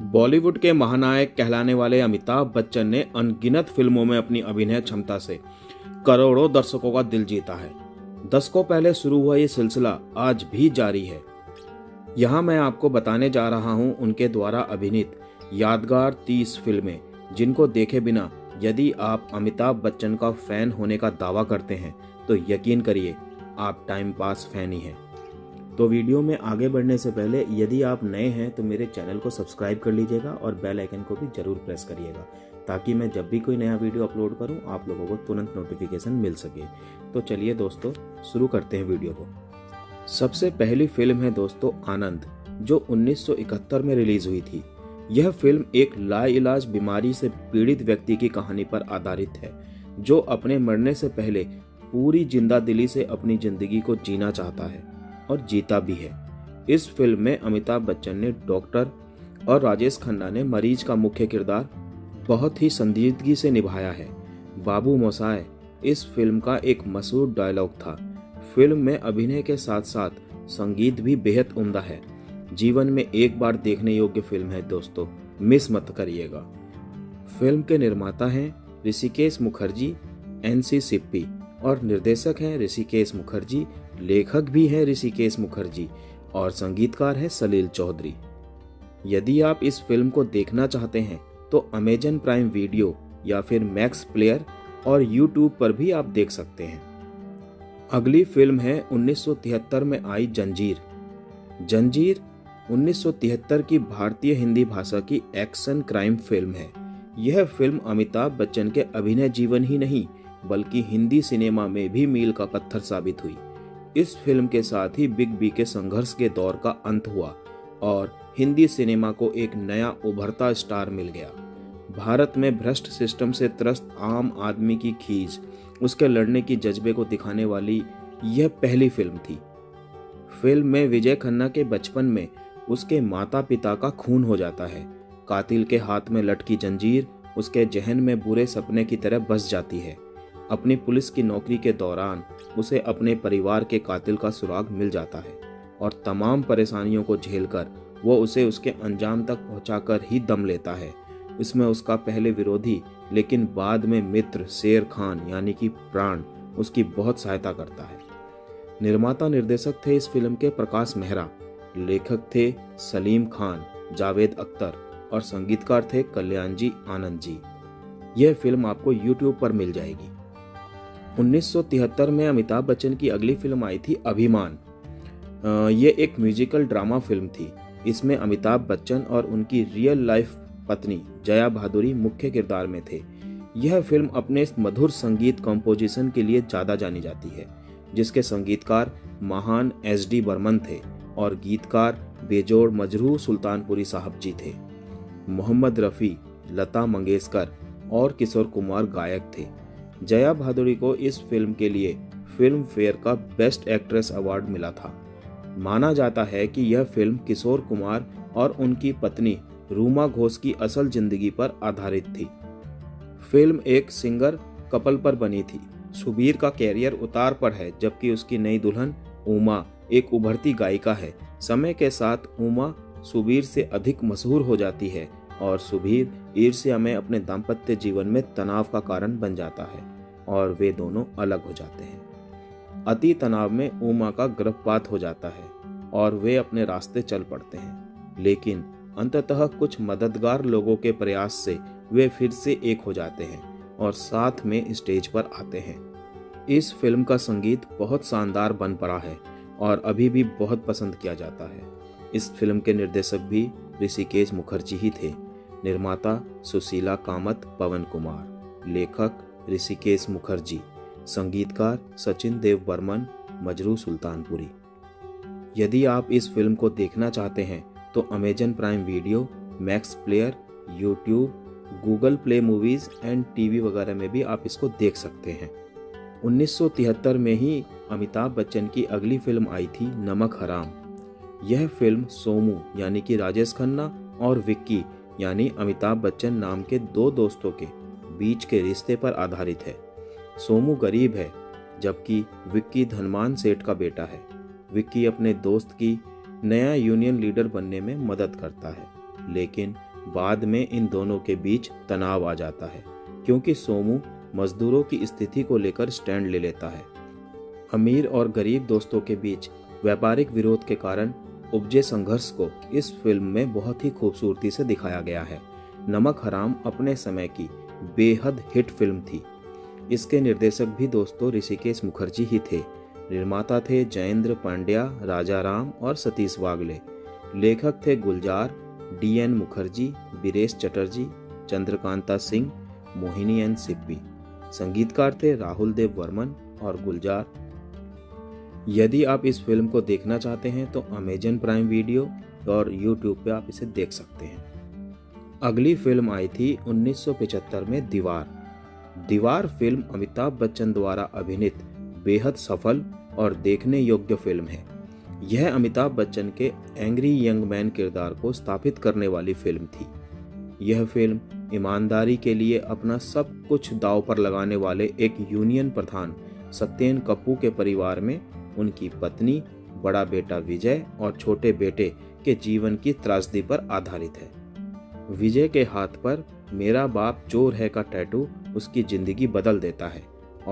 बॉलीवुड के महानायक कहलाने वाले अमिताभ बच्चन ने अनगिनत फिल्मों में अपनी अभिनय क्षमता से करोड़ों दर्शकों का दिल जीता है। दशकों पहले शुरू हुआ ये सिलसिला आज भी जारी है। यहाँ मैं आपको बताने जा रहा हूँ उनके द्वारा अभिनीत यादगार 30 फिल्में, जिनको देखे बिना यदि आप अमिताभ बच्चन का फैन होने का दावा करते हैं तो यकीन करिए आप टाइम पास फैन ही हैं। तो वीडियो में आगे बढ़ने से पहले यदि आप नए हैं तो मेरे चैनल को सब्सक्राइब कर लीजिएगा और बेल आइकन को भी ज़रूर प्रेस करिएगा, ताकि मैं जब भी कोई नया वीडियो अपलोड करूं आप लोगों को तुरंत नोटिफिकेशन मिल सके। तो चलिए दोस्तों शुरू करते हैं वीडियो को। सबसे पहली फिल्म है दोस्तों आनंद, जो 1971 में रिलीज हुई थी। यह फिल्म एक लाइलाज बीमारी से पीड़ित व्यक्ति की कहानी पर आधारित है, जो अपने मरने से पहले पूरी जिंदा दिली से अपनी जिंदगी को जीना चाहता है और जीता भी है। इस फिल्म में अमिताभ बच्चन ने डॉक्टर और राजेश खन्ना ने मरीज का मुख्य किरदार बहुत ही संजीदगी से निभाया है। बाबू मोसाए इस फिल्म का एक मशहूर डायलॉग था। फिल्म में अभिनय के साथ साथ संगीत भी बेहद उम्दा है। जीवन में एक बार देखने योग्य फिल्म है दोस्तों, मिस मत करिएगा। फिल्म के निर्माता हैं ऋषिकेश मुखर्जी एनसी सिप्पी और निर्देशक हैं ऋषिकेश मुखर्जी, लेखक भी हैं ऋषिकेश मुखर्जी और संगीतकार हैं सलील चौधरी। यदि आप इस फिल्म को देखना चाहते हैं तो अमेजन प्राइम वीडियो या फिर मैक्स प्लेयर और यूट्यूब पर भी आप देख सकते हैं। अगली फिल्म है 1973 में आई जंजीर। जंजीर 1973 की भारतीय हिंदी भाषा की एक्शन क्राइम फिल्म है। यह फिल्म अमिताभ बच्चन के अभिनय जीवन ही नहीं बल्कि हिंदी सिनेमा में भी मील का पत्थर साबित हुई। इस फिल्म के साथ ही बिग बी के संघर्ष के दौर का अंत हुआ और हिंदी सिनेमा को एक नया उभरता स्टार मिल गया। भारत में भ्रष्ट सिस्टम से त्रस्त आम आदमी की खीज, उसके लड़ने की जज्बे को दिखाने वाली यह पहली फिल्म थी। फिल्म में विजय खन्ना के बचपन में उसके माता पिता का खून हो जाता है। कातिल के हाथ में लटकी जंजीर उसके जहन में बुरे सपने की तरह बस जाती है। अपनी पुलिस की नौकरी के दौरान उसे अपने परिवार के कातिल का सुराग मिल जाता है और तमाम परेशानियों को झेलकर वो उसे उसके अंजाम तक पहुंचाकर ही दम लेता है। इसमें उसका पहले विरोधी लेकिन बाद में मित्र शेर खान यानी कि प्राण उसकी बहुत सहायता करता है। निर्माता निर्देशक थे इस फिल्म के प्रकाश मेहरा, लेखक थे सलीम खान, जावेद अख्तर और संगीतकार थे कल्याण जी, आनंद जी। यह फिल्म आपको YouTube पर मिल जाएगी। 1973 में अमिताभ बच्चन की अगली फिल्म आई थी अभिमान। ये एक म्यूजिकल ड्रामा फिल्म थी। इसमें अमिताभ बच्चन और उनकी रियल लाइफ पत्नी जया भादुरी मुख्य किरदार में थे। यह फिल्म अपने मधुर संगीत कंपोजिशन के लिए ज़्यादा जानी जाती है, जिसके संगीतकार महान एसडी बर्मन थे और गीतकार बेजोड़ मजरू सुल्तानपुरी साहब जी थे। मोहम्मद रफ़ी, लता मंगेशकर और किशोर कुमार गायक थे। जया भादुरी को इस फिल्म के लिए फिल्म फेयर का बेस्ट एक्ट्रेस अवार्ड मिला था। माना जाता है कि यह फिल्म किशोर कुमार और उनकी पत्नी रूमा घोष की असल जिंदगी पर आधारित थी। फिल्म एक सिंगर कपल पर बनी थी। सुबीर का कैरियर उतार पर है, जबकि उसकी नई दुल्हन उमा एक उभरती गायिका है। समय के साथ उमा सुबीर से अधिक मशहूर हो जाती है और सुबीर ईर्ष्या में अपने दाम्पत्य जीवन में तनाव का कारण बन जाता है और वे दोनों अलग हो जाते हैं। अति तनाव में उमा का गर्भपात हो जाता है और वे अपने रास्ते चल पड़ते हैं, लेकिन अंततः कुछ मददगार लोगों के प्रयास से वे फिर से एक हो जाते हैं और साथ में स्टेज पर आते हैं। इस फिल्म का संगीत बहुत शानदार बन पड़ा है और अभी भी बहुत पसंद किया जाता है। इस फिल्म के निर्देशक भी ऋषिकेश मुखर्जी ही थे। निर्माता सुशीला कामत पवन कुमार, लेखक ऋषिकेश मुखर्जी, संगीतकार सचिन देव बर्मन, मजरू सुल्तानपुरी। यदि आप इस फिल्म को देखना चाहते हैं तो Amazon prime video, max player, YouTube, Google Play Movies and TV वगैरह में भी आप इसको देख सकते हैं। 1973 में ही अमिताभ बच्चन की अगली फिल्म आई थी नमक हराम। यह फिल्म सोमू यानी कि राजेश खन्ना और विक्की यानी अमिताभ बच्चन नाम के दो दोस्तों के बीच के रिश्ते पर आधारित है। सोमू गरीब है जबकि विक्की धनवान सेठ का बेटा है। विक्की अपने दोस्त की नया यूनियन लीडर बनने में मदद करता है, लेकिन बाद में इन दोनों के बीच तनाव आ जाता है क्योंकि सोमू मजदूरों की स्थिति को लेकर स्टैंड ले लेता है। अमीर और गरीब दोस्तों के बीच व्यापारिक विरोध के कारण उपजे संघर्ष को इस फिल्म में बहुत ही खूबसूरती से दिखाया गया है। नमक हराम अपने समय की बेहद हिट फिल्म थी। इसके निर्देशक भी दोस्तों ऋषिकेश मुखर्जी ही थे। निर्माता थे जयेंद्र पांड्या, राजा राम और सतीश वागले। लेखक थे गुलजार, डीएन मुखर्जी, बीरेश चटर्जी, चंद्रकांता सिंह, मोहिनी एन सिप्पी। संगीतकार थे राहुल देव वर्मन और गुलजार। यदि आप इस फिल्म को देखना चाहते हैं तो अमेजन प्राइम वीडियो और यूट्यूब पे आप इसे देख सकते हैं। अगली फिल्म आई थी 1975 में दीवार। दीवार फिल्म अमिताभ बच्चन द्वारा अभिनीत बेहद सफल और देखने योग्य फिल्म है। यह अमिताभ बच्चन के एंग्री यंग मैन किरदार को स्थापित करने वाली फिल्म थी। यह फिल्म ईमानदारी के लिए अपना सब कुछ दांव पर लगाने वाले एक यूनियन प्रधान सत्येन कप्पू के परिवार में उनकी पत्नी, बड़ा बेटा विजय और छोटे बेटे के जीवन की त्रासदी पर आधारित है। विजय के हाथ पर मेरा बाप चोर है का टैटू उसकी जिंदगी बदल देता है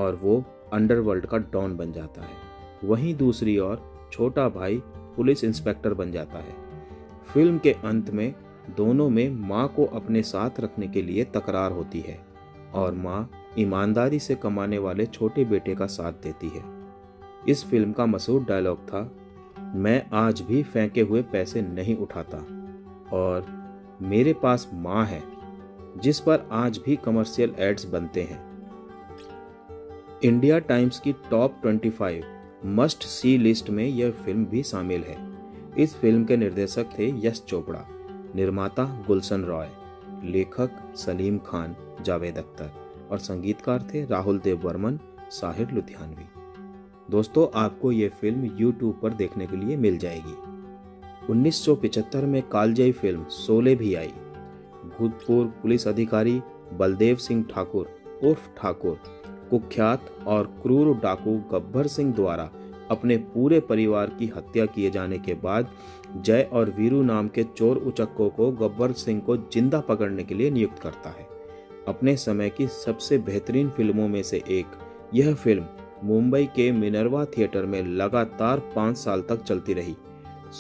और वो अंडरवर्ल्ड का डॉन बन जाता है। वहीं दूसरी ओर छोटा भाई पुलिस इंस्पेक्टर बन जाता है। फिल्म के अंत में दोनों में माँ को अपने साथ रखने के लिए तकरार होती है और माँ ईमानदारी से कमाने वाले छोटे बेटे का साथ देती है। इस फिल्म का मशहूर डायलॉग था, मैं आज भी फेंके हुए पैसे नहीं उठाता और मेरे पास माँ है, जिस पर आज भी कमर्शियल एड्स बनते हैं। इंडिया टाइम्स की टॉप 25 मस्ट सी लिस्ट में यह फिल्म भी शामिल है। इस फिल्म के निर्देशक थे यश चोपड़ा, निर्माता गुलशन रॉय, लेखक सलीम खान, जावेद अख्तर और संगीतकार थे राहुल देव वर्मन, साहिर लुधियानवी। दोस्तों आपको ये फिल्म YouTube पर देखने के लिए मिल जाएगी। 1975 में कालजयी फिल्म शोले भी आई। भूतपूर्व पुलिस अधिकारी बलदेव सिंह ठाकुर उर्फ ठाकुर कुख्यात और क्रूर डाकू गब्बर सिंह द्वारा अपने पूरे परिवार की हत्या किए जाने के बाद जय और वीरू नाम के चोर उचक्कों को गब्बर सिंह को जिंदा पकड़ने के लिए नियुक्त करता है। अपने समय की सबसे बेहतरीन फिल्मों में से एक यह फिल्म मुंबई के मिनर्वा थिएटर में लगातार 5 साल तक चलती रही।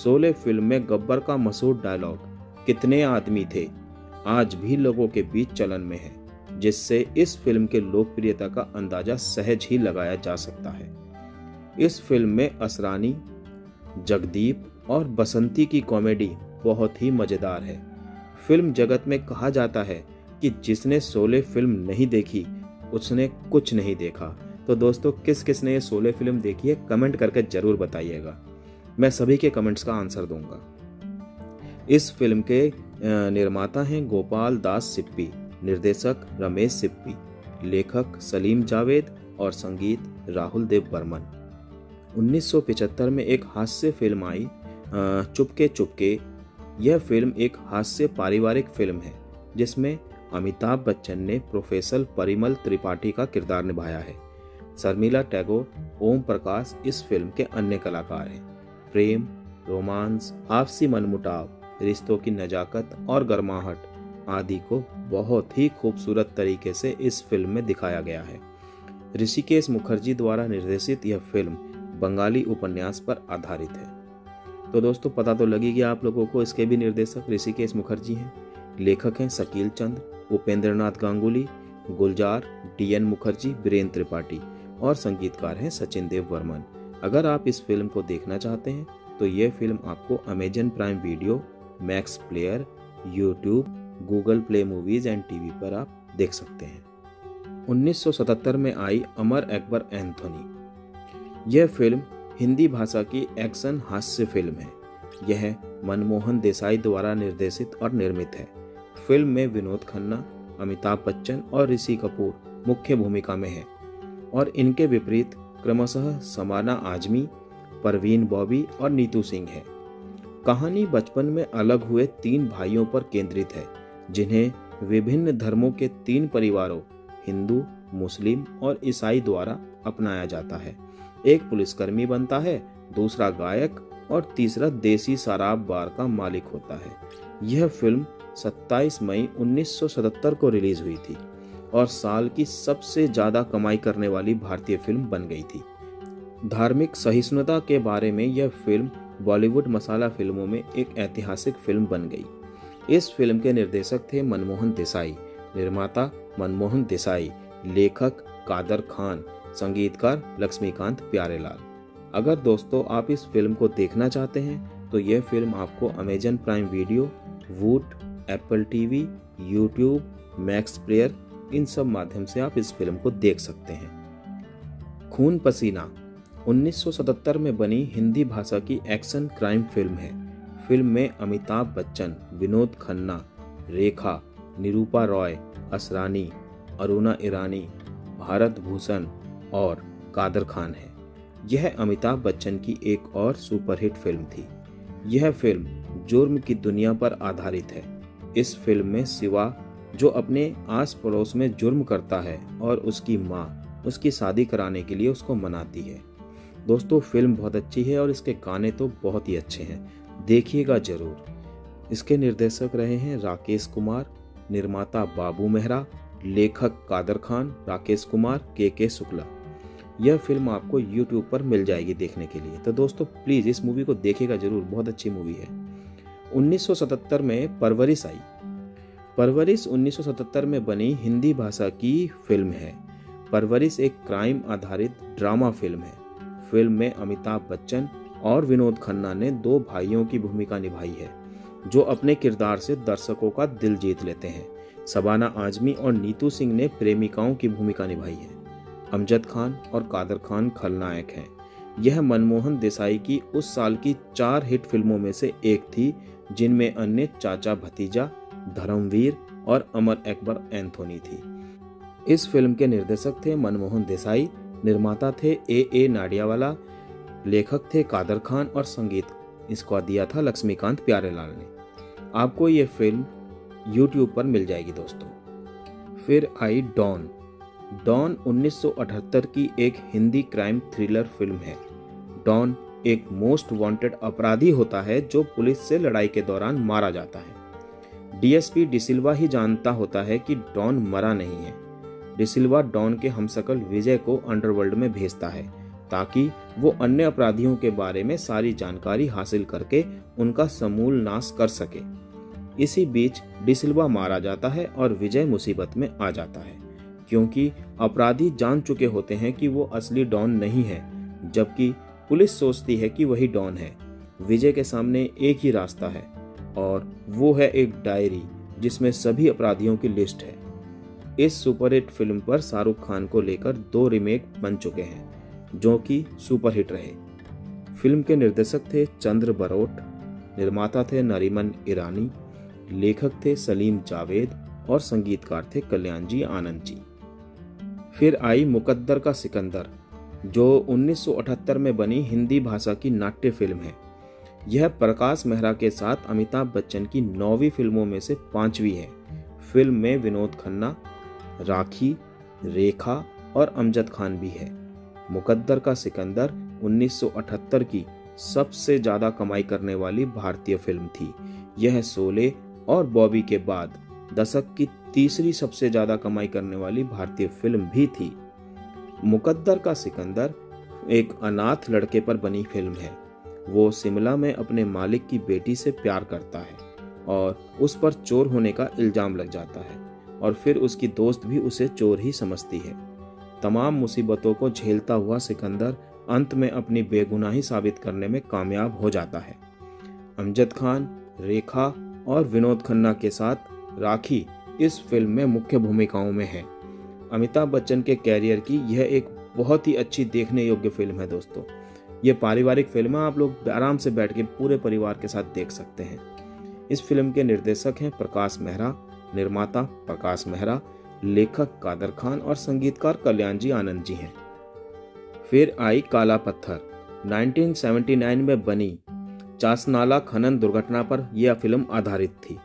शोले फिल्म में गब्बर का मशहूर डायलॉग कितने आदमी थे आज भी लोगों के बीच चलन में है, जिससे इस फिल्म के लोकप्रियता का अंदाजा सहज ही लगाया जा सकता है। इस फिल्म में असरानी, जगदीप और बसंती की कॉमेडी बहुत ही मज़ेदार है। फिल्म जगत में कहा जाता है कि जिसने शोले फिल्म नहीं देखी उसने कुछ नहीं देखा। तो दोस्तों किस किस ने ये शोले फिल्म देखी है कमेंट करके ज़रूर बताइएगा, मैं सभी के कमेंट्स का आंसर दूंगा। इस फिल्म के निर्माता हैं गोपाल दास सिप्पी, निर्देशक रमेश सिप्पी, लेखक सलीम जावेद और संगीत राहुल देव बर्मन। 1975 में एक हास्य फिल्म आई चुपके चुपके। यह फिल्म एक हास्य पारिवारिक फिल्म है जिसमें अमिताभ बच्चन ने प्रोफेसर परिमल त्रिपाठी का किरदार निभाया है। शर्मिला टैगोर, ओम प्रकाश इस फिल्म के अन्य कलाकार हैं। प्रेम, रोमांस, आपसी मनमुटाव, रिश्तों की नजाकत और गर्माहट आदि को बहुत ही खूबसूरत तरीके से इस फिल्म में दिखाया गया है। ऋषिकेश मुखर्जी द्वारा निर्देशित यह फिल्म बंगाली उपन्यास पर आधारित है। तो दोस्तों पता तो लगेगी आप लोगों को, इसके भी निर्देशक ऋषिकेश मुखर्जी हैं, लेखक हैं शकील चंद्र, उपेंद्रनाथ गांगुली, गुलजार, डीएन मुखर्जी, बीरेन त्रिपाठी और संगीतकार हैं सचिन देव बर्मन। अगर आप इस फिल्म को देखना चाहते हैं तो यह फिल्म आपको Amazon prime video, max player, YouTube, Google Play Movies and TV पर आप देख सकते हैं। 1977 में आई अमर अकबर एंथोनी। यह फिल्म हिंदी भाषा की एक्शन हास्य फिल्म है। यह मनमोहन देसाई द्वारा निर्देशित और निर्मित है। फिल्म में विनोद खन्ना, अमिताभ बच्चन और ऋषि कपूर मुख्य भूमिका में है और इनके विपरीत क्रमशः सबाना आजमी, परवीन बॉबी और नीतू सिंह है। कहानी बचपन में अलग हुए 3 भाइयों पर केंद्रित है जिन्हें विभिन्न धर्मों के 3 परिवारों हिंदू, मुस्लिम और ईसाई द्वारा अपनाया जाता है। एक पुलिसकर्मी बनता है, दूसरा गायक और तीसरा देसी शराब बार का मालिक होता है। यह फिल्म 27 मई 1977 को रिलीज हुई थी और साल की सबसे ज़्यादा कमाई करने वाली भारतीय फिल्म बन गई थी। धार्मिक सहिष्णुता के बारे में यह फिल्म बॉलीवुड मसाला फिल्मों में एक ऐतिहासिक फिल्म बन गई। इस फिल्म के निर्देशक थे मनमोहन देसाई, निर्माता मनमोहन देसाई, लेखक कादर खान, संगीतकार लक्ष्मीकांत, प्यारेलाल। अगर दोस्तों आप इस फिल्म को देखना चाहते हैं तो यह फिल्म आपको Amazon prime Video, Voot, Apple TV, YouTube, max Player, इन सब माध्यम से आप इस फिल्म को देख सकते हैं। खून पसीना 1977 में बनी हिंदी भाषा की एक्शन क्राइम फिल्म है। फिल्म में अमिताभ बच्चन, विनोद खन्ना, रेखा, निरूपा रॉय, असरानी, अरुणा ईरानी, भारत भूषण और कादर खान है। यह अमिताभ बच्चन की एक और सुपरहिट फिल्म थी। यह फिल्म जुर्म की दुनिया पर आधारित है। इस फिल्म में शिवा, जो अपने आस पड़ोस में जुर्म करता है, और उसकी माँ उसकी शादी कराने के लिए उसको मनाती है। दोस्तों फिल्म बहुत अच्छी है और इसके गाने तो बहुत ही अच्छे हैं, देखिएगा जरूर। इसके निर्देशक रहे हैं राकेश कुमार, निर्माता बाबू मेहरा, लेखक कादर खान, राकेश कुमार, के शुक्ला। यह फिल्म आपको YouTube पर मिल जाएगी देखने के लिए, तो दोस्तों प्लीज़ इस मूवी को देखिएगा जरूर, बहुत अच्छी मूवी है। 1977 में परवरिश आई। परवरिश 1977 में बनी हिंदी भाषा की फिल्म है। परवरिश एक क्राइम आधारित ड्रामा फिल्म है। फिल्म में अमिताभ बच्चन और विनोद खन्ना ने दो भाइयों की भूमिका निभाई है जो अपने किरदार से दर्शकों का दिल जीत लेते हैं। सबाना आजमी और नीतू सिंह ने प्रेमिकाओं की भूमिका निभाई है। अमजद खान और कादर खान खलनायक हैं। यह मनमोहन देसाई की उस साल की 4 हिट फिल्मों में से एक थी जिनमें अन्य चाचा भतीजा, धर्मवीर और अमर अकबर एंथोनी थी। इस फिल्म के निर्देशक थे मनमोहन देसाई, निर्माता थे ए नाडियावाला, लेखक थे कादर खान और संगीत इसको दिया था लक्ष्मीकांत, प्यारेलाल ने। आपको ये फिल्म YouTube पर मिल जाएगी दोस्तों। फिर आई डॉन। डॉन 1978 की एक हिंदी क्राइम थ्रिलर फिल्म है। डॉन एक मोस्ट वांटेड अपराधी होता है जो पुलिस से लड़ाई के दौरान मारा जाता है। डीएसपी डिसिल्वा ही जानता होता है कि डॉन मरा नहीं है। डिसिल्वा डॉन के हमशक्ल विजय को अंडरवर्ल्ड में भेजता है ताकि वो अन्य अपराधियों के बारे में सारी जानकारी हासिल करके उनका समूल नाश कर सके। इसी बीच डिसिल्वा मारा जाता है और विजय मुसीबत में आ जाता है क्योंकि अपराधी जान चुके होते हैं कि वो असली डॉन नहीं है, जबकि पुलिस सोचती है कि वही डॉन है। विजय के सामने एक ही रास्ता है और वो है एक डायरी जिसमें सभी अपराधियों की लिस्ट है। इस सुपरहिट फिल्म पर शाहरुख खान को लेकर 2 रीमेक बन चुके हैं जो कि सुपरहिट रहे। फिल्म के निर्देशक थे चंद्र बरोट, निर्माता थे नरीमन ईरानी, लेखक थे सलीम जावेद और संगीतकार थे कल्याण जी, आनंद जी। फिर आई मुकद्दर का सिकंदर जो 1978 में बनी हिंदी भाषा की नाट्य फिल्म है। यह प्रकाश मेहरा के साथ अमिताभ बच्चन की 9वीं फिल्मों में से 5वीं है। फिल्म में विनोद खन्ना, राखी, रेखा और अमजद खान भी है। मुकद्दर का सिकंदर 1978 की सबसे ज़्यादा कमाई करने वाली भारतीय फिल्म थी। यह शोले और बॉबी के बाद दशक की तीसरी सबसे ज़्यादा कमाई करने वाली भारतीय फिल्म भी थी। मुकद्दर का सिकंदर एक अनाथ लड़के पर बनी फिल्म है। वो शिमला में अपने मालिक की बेटी से प्यार करता है और उस पर चोर होने का इल्ज़ाम लग जाता है और फिर उसकी दोस्त भी उसे चोर ही समझती है। तमाम मुसीबतों को झेलता हुआ सिकंदर अंत में अपनी बेगुनाही साबित करने में कामयाब हो जाता है। अमजद खान, रेखा और विनोद खन्ना के साथ राखी इस फिल्म में मुख्य भूमिकाओं में है। अमिताभ बच्चन के कैरियर की यह एक बहुत ही अच्छी देखने योग्य फिल्म है दोस्तों। ये पारिवारिक फिल्म आप लोग आराम से बैठ के पूरे परिवार के साथ देख सकते हैं। इस फिल्म के निर्देशक हैं प्रकाश मेहरा, निर्माता प्रकाश मेहरा, लेखक कादर खान और संगीतकार कल्याण जी, आनंद जी हैं। फिर आई काला पत्थर 1979 में बनी चासनाला खनन दुर्घटना पर यह फिल्म आधारित थी।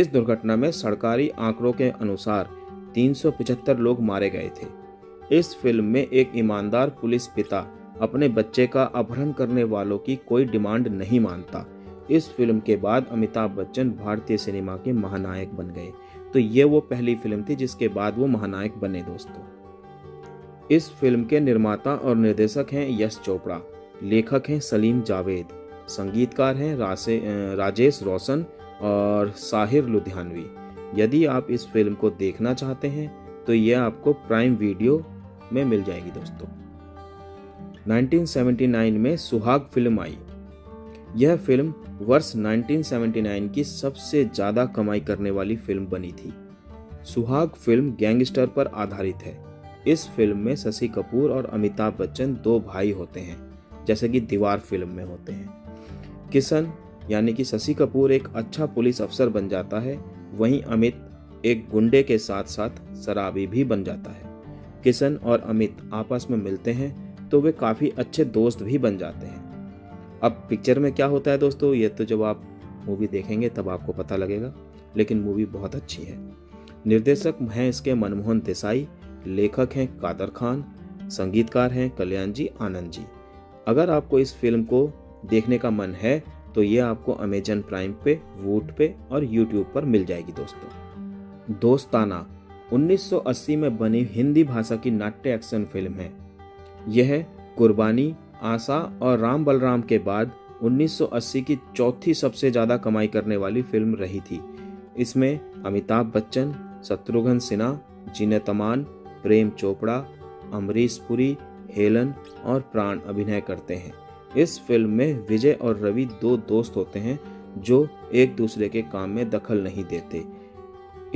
इस दुर्घटना में सरकारी आंकड़ों के अनुसार 375 लोग मारे गए थे। इस फिल्म में एक ईमानदार पुलिस पिता अपने बच्चे का अपहरण करने वालों की कोई डिमांड नहीं मानता इस फिल्म के बाद अमिताभ बच्चन भारतीय सिनेमा के महानायक बन गए। तो ये वो पहली फिल्म थी जिसके बाद वो महानायक बने। दोस्तों, इस फिल्म के निर्माता और निर्देशक हैं यश चोपड़ा, लेखक हैं सलीम जावेद, संगीतकार हैं राजेश रोशन और साहिर लुधियानवी। यदि आप इस फिल्म को देखना चाहते हैं तो यह आपको प्राइम वीडियो में मिल जाएगी। दोस्तों, 1979 में सुहाग फिल्म आई। यह फिल्म वर्ष 1979 की सबसे ज़्यादा कमाई करने वाली फिल्म बनी थी। सुहाग फिल्म गैंगस्टर पर आधारित है। इस फिल्म में शशि कपूर और अमिताभ बच्चन दो भाई होते हैं, जैसे कि दीवार फिल्म में होते हैं। किशन यानी कि शशि कपूर एक अच्छा पुलिस अफसर बन जाता है, वहीं अमित एक गुंडे के साथ साथ शराबी भी बन जाता है। किशन और अमित आपस में मिलते हैं तो वे काफ़ी अच्छे दोस्त भी बन जाते हैं। अब पिक्चर में क्या होता है दोस्तों, ये तो जब आप मूवी देखेंगे तब आपको पता लगेगा, लेकिन मूवी बहुत अच्छी है। निर्देशक हैं इसके मनमोहन देसाई, लेखक हैं कादर खान, संगीतकार हैं कल्याण जी, आनंद जी। अगर आपको इस फिल्म को देखने का मन है तो ये आपको अमेजन प्राइम पे, वूट पे और यूट्यूब पर मिल जाएगी। दोस्तों, दोस्ताना 1980 में बनी हिंदी भाषा की नाट्य एक्शन फिल्म है। यह कुर्बानी, आशा और राम बलराम के बाद 1980 की चौथी सबसे ज़्यादा कमाई करने वाली फिल्म रही थी। इसमें अमिताभ बच्चन, शत्रुघ्न सिन्हा, जीनत तमान, प्रेम चोपड़ा, अमरीश पुरी, हेलन और प्राण अभिनय करते हैं। इस फिल्म में विजय और रवि दो दोस्त होते हैं जो एक दूसरे के काम में दखल नहीं देते।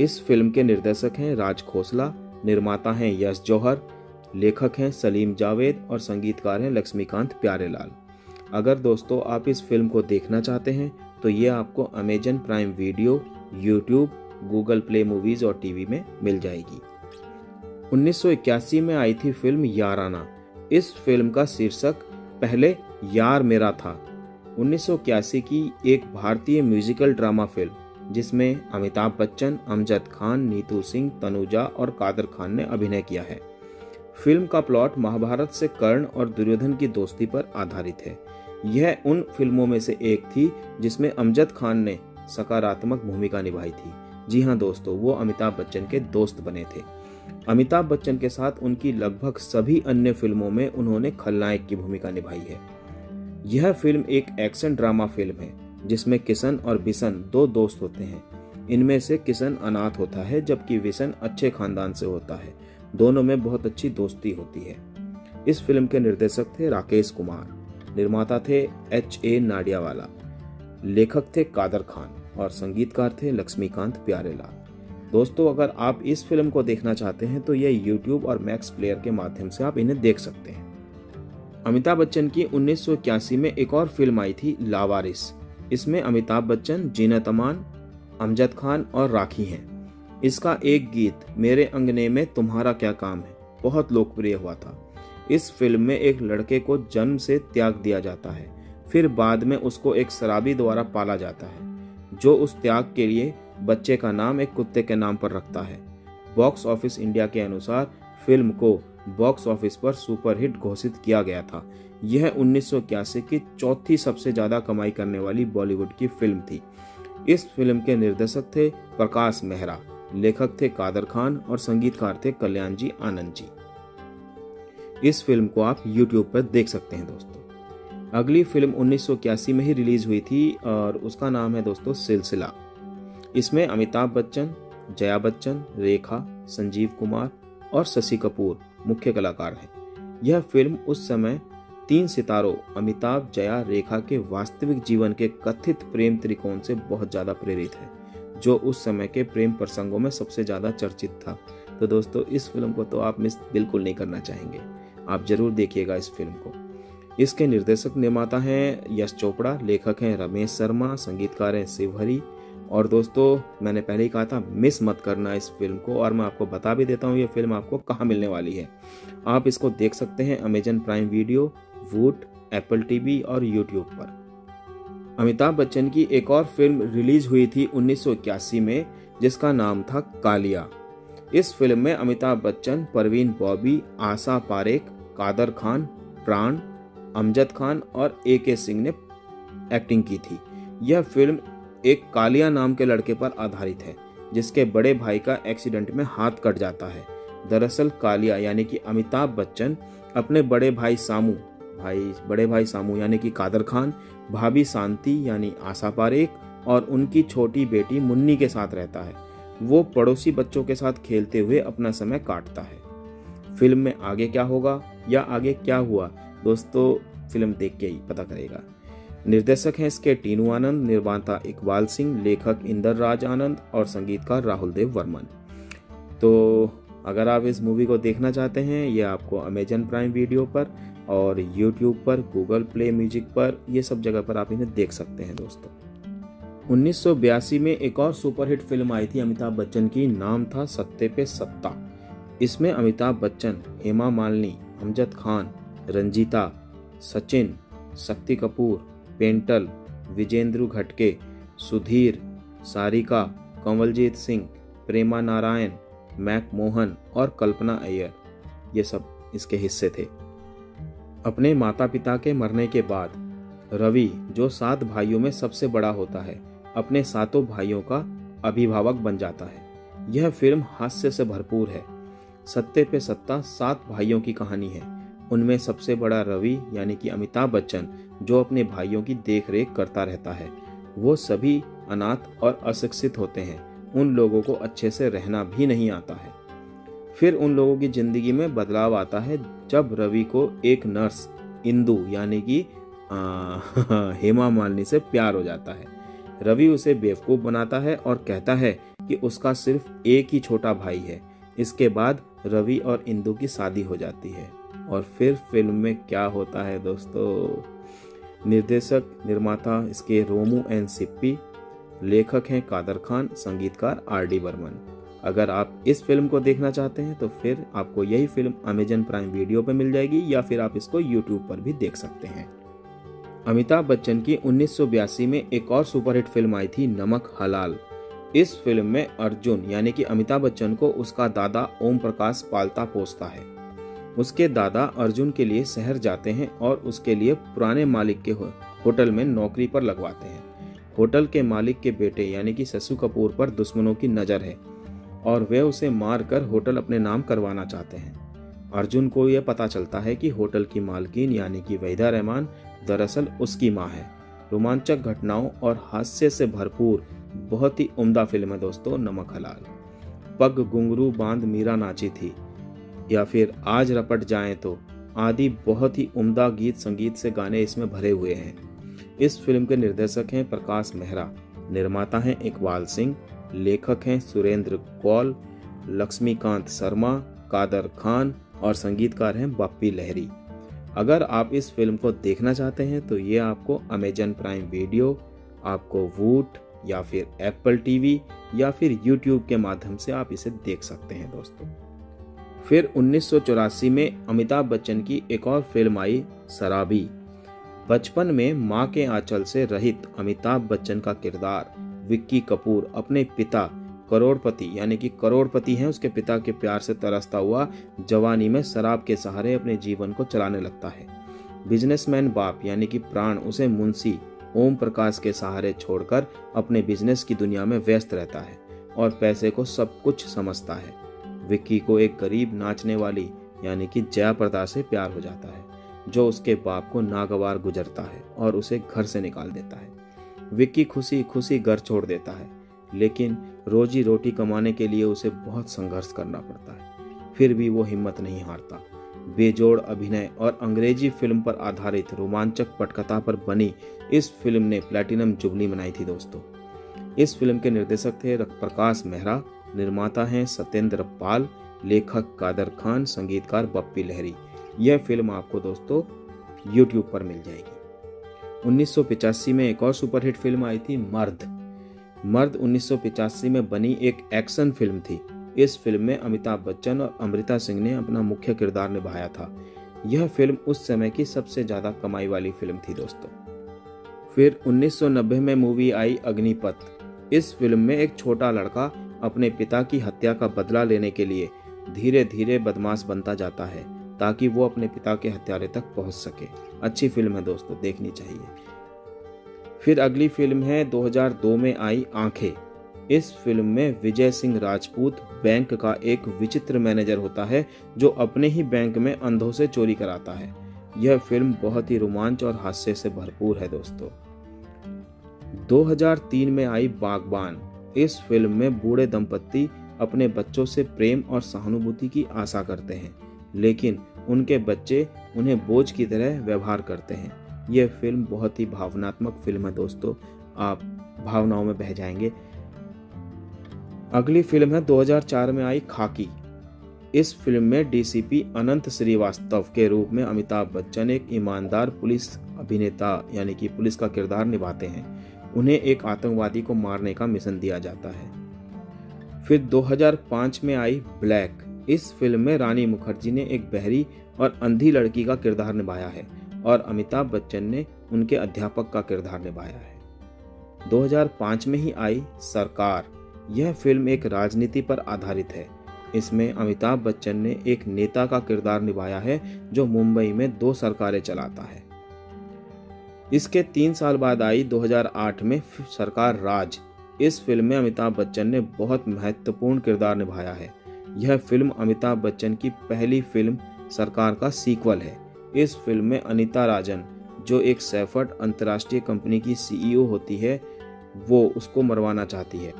इस फिल्म के निर्देशक हैं राज खोसला, निर्माता हैं यश जौहर, लेखक हैं सलीम जावेद और संगीतकार हैं लक्ष्मीकांत, प्यारेलाल। अगर दोस्तों आप इस फिल्म को देखना चाहते हैं तो ये आपको Amazon prime Video, YouTube, Google play Movies और टीवी में मिल जाएगी। 1981 में आई थी फिल्म याराना। इस फिल्म का शीर्षक पहले यार मेरा था। 1981 की एक भारतीय म्यूजिकल ड्रामा फिल्म जिसमें अमिताभ बच्चन, अमजद खान, नीतू सिंह, तनुजा और कादर खान ने अभिनय किया है। फिल्म का प्लॉट महाभारत से कर्ण और दुर्योधन की दोस्ती पर आधारित है। यह उन फिल्मों में से एक थी जिसमें अमजद खान ने सकारात्मक भूमिका निभाई थी। जी हाँ दोस्तों, वो अमिताभ बच्चन के दोस्त बने थे। अमिताभ बच्चन के साथ उनकी लगभग सभी अन्य फिल्मों में उन्होंने खलनायक की भूमिका निभाई है। यह फिल्म एक एक्शन ड्रामा फिल्म है जिसमें किशन और बिशन दो दोस्त होते हैं। इनमें से किशन अनाथ होता है जबकि बिशन अच्छे खानदान से होता है। दोनों में बहुत अच्छी दोस्ती होती है। इस फिल्म के निर्देशक थे राकेश कुमार, निर्माता थे H.A. नाडियावाला, लेखक थे कादर खान और संगीतकार थे लक्ष्मीकांत, प्यारेलाल। दोस्तों, अगर आप इस फिल्म को देखना चाहते हैं तो यह YouTube और मैक्स प्लेयर के माध्यम से आप इन्हें देख सकते हैं। अमिताभ बच्चन की 1981 में एक और फिल्म आई थी, लावारिस। इसमें अमिताभ बच्चन, जीनत अमान, अमजद खान और राखी हैं। इसका एक गीत मेरे अंगने में तुम्हारा क्या काम है बहुत लोकप्रिय हुआ था। इस फिल्म में एक लड़के को जन्म से त्याग दिया जाता है, फिर बाद में उसको एक शराबी द्वारा पाला जाता है जो उस त्याग के लिए बच्चे का नाम एक कुत्ते के नाम पर रखता है। बॉक्स ऑफिस इंडिया के अनुसार फिल्म को बॉक्स ऑफिस पर सुपरहिट घोषित किया गया था। यह 1981 की चौथी सबसे ज़्यादा कमाई करने वाली बॉलीवुड की फिल्म थी। इस फिल्म के निर्देशक थे प्रकाश मेहरा, लेखक थे कादर खान और संगीतकार थे कल्याण जी, आनंद जी। इस फिल्म को आप YouTube पर देख सकते हैं। दोस्तों, अगली फिल्म 1981 में ही रिलीज हुई थी और उसका नाम है दोस्तों सिलसिला। इसमें अमिताभ बच्चन, जया बच्चन, रेखा, संजीव कुमार और शशि कपूर मुख्य कलाकार हैं। यह फिल्म उस समय 3 सितारों अमिताभ, जया, रेखा के वास्तविक जीवन के कथित प्रेम त्रिकोण से बहुत ज़्यादा प्रेरित है जो उस समय के प्रेम प्रसंगों में सबसे ज़्यादा चर्चित था। तो दोस्तों, इस फिल्म को तो आप मिस बिल्कुल नहीं करना चाहेंगे, आप ज़रूर देखिएगा इस फिल्म को। इसके निर्देशक निर्माता हैं यश चोपड़ा, लेखक हैं रमेश शर्मा, संगीतकार हैं शिवहरी। और दोस्तों, मैंने पहले ही कहा था मिस मत करना इस फिल्म को, और मैं आपको बता भी देता हूँ ये फिल्म आपको कहाँ मिलने वाली है। आप इसको देख सकते हैं Amazon prime Video, Voot, Apple TV और यूट्यूब पर। अमिताभ बच्चन की एक और फिल्म रिलीज हुई थी 1981 में जिसका नाम था कालिया। इस फिल्म में अमिताभ बच्चन, परवीन बॉबी, आशा पारेख, कादर खान, प्राण, अमजद खान और ए के सिंह ने एक्टिंग की थी। यह फिल्म एक कालिया नाम के लड़के पर आधारित है जिसके बड़े भाई का एक्सीडेंट में हाथ कट जाता है। दरअसल कालिया यानी कि अमिताभ बच्चन अपने बड़े भाई सामू यानी कि कादर खान, भाभी शांति यानी आशा पारेख और उनकी छोटी बेटी मुन्नी के साथ रहता है। वो पड़ोसी बच्चों के साथ खेलते हुए अपना समय काटता है। फिल्म में आगे क्या होगा या आगे क्या हुआ, दोस्तों फिल्म देख के ही पता करेगा। निर्देशक हैं इसके टीनू आनंद, निर्माता इकबाल सिंह, लेखक इंदर राज आनंद और संगीतकार राहुल देव वर्मन। तो अगर आप इस मूवी को देखना चाहते हैं, ये आपको अमेजन प्राइम वीडियो पर और यूट्यूब पर, गूगल प्ले म्यूजिक पर, ये सब जगह पर आप इन्हें देख सकते हैं। दोस्तों 1982 में एक और सुपरहिट फिल्म आई थी अमिताभ बच्चन की, नाम था सत्ते पे सत्ता। इसमें अमिताभ बच्चन, हेमा मालिनी, अमजद खान, रंजीता, सचिन, शक्ति कपूर, पेंटल, विजेंद्रू घटके, सुधीर, सारिका, कंवलजीत सिंह, प्रेमा नारायण, मैक मोहन और कल्पना अय्यर, ये सब इसके हिस्से थे। अपने माता पिता के मरने के बाद रवि, जो 7 भाइयों में सबसे बड़ा होता है, अपने 7 भाइयों का अभिभावक बन जाता है। यह फिल्म हास्य से भरपूर है। सत्ते पे सत्ता 7 भाइयों की कहानी है। उनमें सबसे बड़ा रवि यानी कि अमिताभ बच्चन, जो अपने भाइयों की देखरेख करता रहता है। वो सभी अनाथ और अशिक्षित होते हैं। उन लोगों को अच्छे से रहना भी नहीं आता है। फिर उन लोगों की जिंदगी में बदलाव आता है जब रवि को एक नर्स इंदू यानी कि हेमा मालिनी से प्यार हो जाता है। रवि उसे बेवकूफ बनाता है और कहता है कि उसका सिर्फ एक ही छोटा भाई है। इसके बाद रवि और इंदू की शादी हो जाती है। और फिर फिल्म में क्या होता है दोस्तों, निर्देशक निर्माता इसके रोमू एंड सिप्पी, लेखक हैं कादर खान, संगीतकार आर.डी. बर्मन। अगर आप इस फिल्म को देखना चाहते हैं तो फिर आपको यही फिल्म अमेजन प्राइम वीडियो पर मिल जाएगी या फिर आप इसको यूट्यूब पर भी देख सकते हैं। अमिताभ बच्चन की 1982 में एक और सुपरहिट फिल्म आई थी नमक हलाल। इस फिल्म में अर्जुन यानी कि अमिताभ बच्चन को उसका दादा ओम प्रकाश पालता पोसता है। उसके दादा अर्जुन के लिए शहर जाते हैं और उसके लिए पुराने मालिक के होटल में नौकरी पर लगवाते हैं। होटल के मालिक के बेटे यानी कि शशि कपूर पर दुश्मनों की नज़र है और वे उसे मारकर होटल अपने नाम करवाना चाहते हैं। अर्जुन को यह पता चलता है कि होटल की मालकिन यानी कि वहीदा रहमान दरअसल उसकी माँ है। रोमांचक घटनाओं और हास्य से भरपूर बहुत ही उम्दा फिल्म है दोस्तों नमक हलाल। पग घुंघरू बांध मीरा नाची थी या फिर आज रपट जाएं तो आदि बहुत ही उम्दा गीत संगीत से गाने इसमें भरे हुए हैं। इस फिल्म के निर्देशक हैं प्रकाश मेहरा, निर्माता हैं इकबाल सिंह, लेखक हैं सुरेंद्र कौल, लक्ष्मीकांत शर्मा, कादर खान और संगीतकार हैं बाप्पी लहरी। अगर आप इस फिल्म को देखना चाहते हैं तो ये आपको अमेजन प्राइम वीडियो, आपको वूट या फिर एप्पल टीवी या फिर यूट्यूब के माध्यम से आप इसे देख सकते हैं दोस्तों। फिर 1984 में अमिताभ बच्चन की एक और फिल्म आई शराबी। बचपन में मां के आंचल से रहित अमिताभ बच्चन का किरदार विक्की कपूर अपने पिता करोड़पति यानी कि करोड़पति हैं, उसके पिता के प्यार से तरसता हुआ जवानी में शराब के सहारे अपने जीवन को चलाने लगता है। बिजनेसमैन बाप यानी कि प्राण उसे मुंशी ओम प्रकाश के सहारे छोड़कर अपने बिजनेस की दुनिया में व्यस्त रहता है और पैसे को सब कुछ समझता है। विक्की को एक गरीब नाचने वाली यानी कि जया प्रदा से प्यार हो जाता है, जो उसके बाप को नागवार गुजरता है और उसे घर से निकाल देता है। विक्की खुशी खुशी घर छोड़ देता है, लेकिन रोजी रोटी कमाने के लिए उसे बहुत संघर्ष करना पड़ता है। फिर भी वो हिम्मत नहीं हारता। बेजोड़ अभिनय और अंग्रेजी फिल्म पर आधारित रोमांचक पटकथा पर बनी इस फिल्म ने प्लैटिनम जुबली मनाई थी दोस्तों। इस फिल्म के निर्देशक थे प्रकाश मेहरा, निर्माता हैं सत्येंद्र पाल, लेखक कादर खान, संगीतकार बप्पी लहरी। यह फिल्म आपको दोस्तों यूट्यूब पर मिल जाएगी। 1985 में एक और सुपरहिट फिल्म आई थी मर्द। मर्द 1985 में बनी एक एक्शन फिल्म थी। इस फिल्म में अमिताभ बच्चन और अमृता सिंह ने अपना मुख्य किरदार निभाया था। यह फिल्म उस समय की सबसे ज़्यादा कमाई वाली फिल्म थी दोस्तों। फिर 1990 में मूवी आई अग्निपथ। इस फिल्म में एक छोटा लड़का अपने पिता की हत्या का बदला लेने के लिए धीरे धीरे बदमाश बनता जाता है ताकि वो अपने पिता के हत्यारे तक पहुँच सके। अच्छी फिल्म है दोस्तों, देखनी चाहिए। फिर अगली फिल्म है 2002 में आई आंखें। इस फिल्म में विजय सिंह राजपूत बैंक का एक विचित्र मैनेजर होता है जो अपने ही बैंक में अंधों से चोरी कराता है। यह फिल्म बहुत ही रोमांच और हास्य से भरपूर है दोस्तों। 2003 में आई बागबान। इस फिल्म में बूढ़े दंपत्ति अपने बच्चों से प्रेम और सहानुभूति की आशा करते हैं, लेकिन उनके बच्चे उन्हें बोझ की तरह व्यवहार करते हैं। यह फिल्म बहुत ही भावनात्मक फिल्म है दोस्तों, आप भावनाओं में बह जाएंगे। अगली फिल्म है 2004 में आई खाकी। इस फिल्म में डीसीपी अनंत श्रीवास्तव के रूप में अमिताभ बच्चन एक ईमानदार पुलिस अभिनेता यानी कि पुलिस का किरदार निभाते हैं। उन्हें एक आतंकवादी को मारने का मिशन दिया जाता है। फिर 2005 में आई ब्लैक। इस फिल्म में रानी मुखर्जी ने एक बहरी और अंधी लड़की का किरदार निभाया है और अमिताभ बच्चन ने उनके अध्यापक का किरदार निभाया है। 2005 में ही आई सरकार। यह फिल्म एक राजनीति पर आधारित है। इसमें अमिताभ बच्चन ने एक नेता का किरदार निभाया है जो मुंबई में 2 सरकारें चलाता है। इसके 3 साल बाद आई 2008 में सरकार राज। इस फिल्म में अमिताभ बच्चन ने बहुत महत्वपूर्ण किरदार निभाया है। यह फिल्म अमिताभ बच्चन की पहली फिल्म सरकार का सीक्वल है। इस फिल्म में अनीता राजन, जो एक सैफर्ट अंतर्राष्ट्रीय कंपनी की सीईओ होती है, वो उसको मरवाना चाहती है।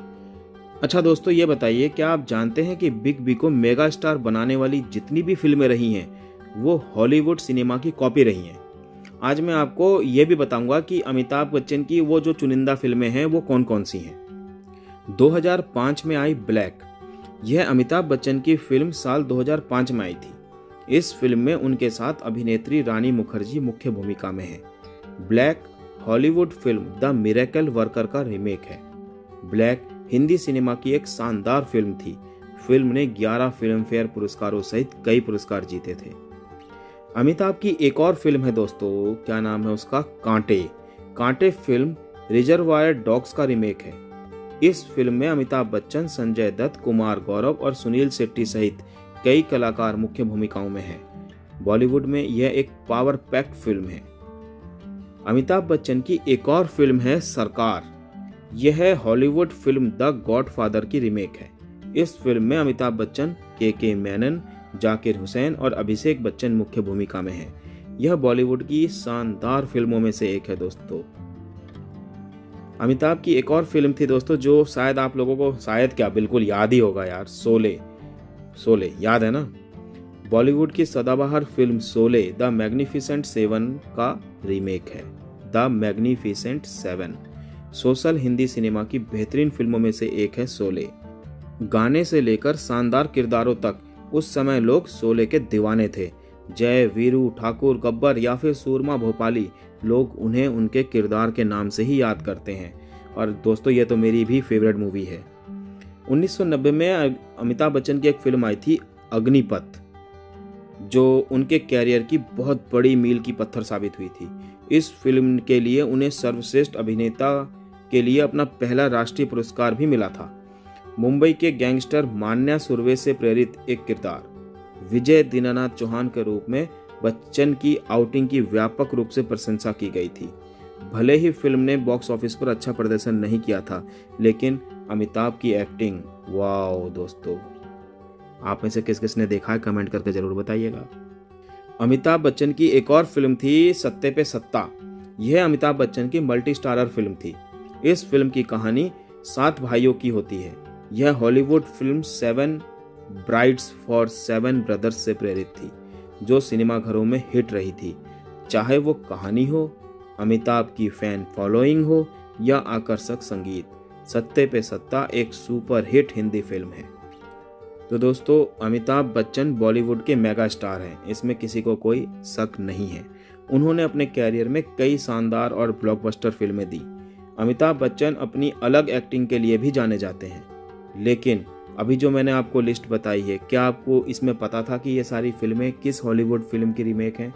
अच्छा दोस्तों, ये बताइए, क्या आप जानते हैं कि बिग बी को मेगा स्टार बनाने वाली जितनी भी फिल्में रही हैं वो हॉलीवुड सिनेमा की कॉपी रही हैं। आज मैं आपको ये भी बताऊंगा कि अमिताभ बच्चन की वो जो चुनिंदा फिल्में हैं वो कौन कौन सी हैं। 2005 में आई ब्लैक। यह अमिताभ बच्चन की फिल्म साल 2005 में आई थी। इस फिल्म में उनके साथ अभिनेत्री रानी मुखर्जी मुख्य भूमिका में है। Black Hollywood film the Miracle Worker का रीमेक है। ब्लैक हिंदी सिनेमा की एक शानदार फिल्म थी। फिल्म ने 11 फिल्म फेयर पुरस्कारों सहित कई पुरस्कार जीते थे। अमिताभ की एक और फिल्म है दोस्तों, क्या नाम है उसका, Kaante. Kaante film Reservoir Dogs का रीमेक है। इस फिल्म में अमिताभ बच्चन, संजय दत्त, कुमार गौरव और सुनील शेट्टी सहित कई कलाकार मुख्य भूमिकाओं में हैं। बॉलीवुड में यह एक पावर पैक्ड फिल्म है। अमिताभ बच्चन की एक और फिल्म है सरकार। यह हॉलीवुड फिल्म द गॉडफादर की रीमेक है। इस फिल्म में अमिताभ बच्चन, के मेनन, जाकिर हुसैन और अभिषेक बच्चन मुख्य भूमिका में हैं। यह बॉलीवुड की शानदार फिल्मों में से एक है दोस्तों। अमिताभ की एक और फिल्म थी दोस्तों जो शायद आप लोगों को, शायद क्या, बिल्कुल याद ही होगा यार, शोले याद है ना। बॉलीवुड की सदाबहार फिल्म शोले द मैग्निफिसेंट 7 का रीमेक है। The Magnificent 7 social Hindi cinema की बेहतरीन फिल्मों में से एक है। शोले गाने से लेकर शानदार किरदारों तक उस समय लोग शोले के दीवाने थे। जय, वीरू, ठाकुर, गब्बर या फिर सूरमा भोपाली, लोग उन्हें उनके किरदार के नाम से ही याद करते हैं। और दोस्तों ये तो मेरी भी फेवरेट मूवी है। 1990 में अमिताभ बच्चन की एक फिल्म आई थी अग्निपथ, जो उनके कैरियर की बहुत बड़ी मील की पत्थर साबित हुई थी। इस फिल्म के लिए उन्हें सर्वश्रेष्ठ अभिनेता के लिए अपना पहला राष्ट्रीय पुरस्कार भी मिला था। मुंबई के गैंगस्टर मान्या सुर्वे से प्रेरित एक किरदार विजय दीनानाथ चौहान के रूप में बच्चन की आउटिंग की व्यापक रूप से प्रशंसा की गई थी। भले ही फिल्म ने बॉक्स ऑफिस पर अच्छा प्रदर्शन नहीं किया था, लेकिन अमिताभ की एक्टिंग, वाओ दोस्तों। आप में से किस किस ने देखा है, कमेंट करके जरूर बताइएगा। अमिताभ बच्चन की एक और फिल्म थी सत्ते पे सत्ता। यह अमिताभ बच्चन की मल्टी स्टारर फिल्म थी। इस फिल्म की कहानी 7 भाइयों की होती है। यह Hollywood film 7 Brides for 7 Brothers से प्रेरित थी, जो सिनेमाघरों में हिट रही थी। चाहे वो कहानी हो, अमिताभ की फैन फॉलोइंग हो या आकर्षक संगीत, सत्ते पे सत्ता एक सुपर हिट हिंदी फिल्म है। तो दोस्तों, अमिताभ बच्चन बॉलीवुड के मेगा स्टार हैं, इसमें किसी को कोई शक नहीं है। उन्होंने अपने कैरियर में कई शानदार और ब्लॉकबस्टर फिल्में दी। अमिताभ बच्चन अपनी अलग एक्टिंग के लिए भी जाने जाते हैं। लेकिन अभी जो मैंने आपको लिस्ट बताई है, क्या आपको इसमें पता था कि ये सारी फिल्में किस हॉलीवुड फिल्म की रीमेक हैं?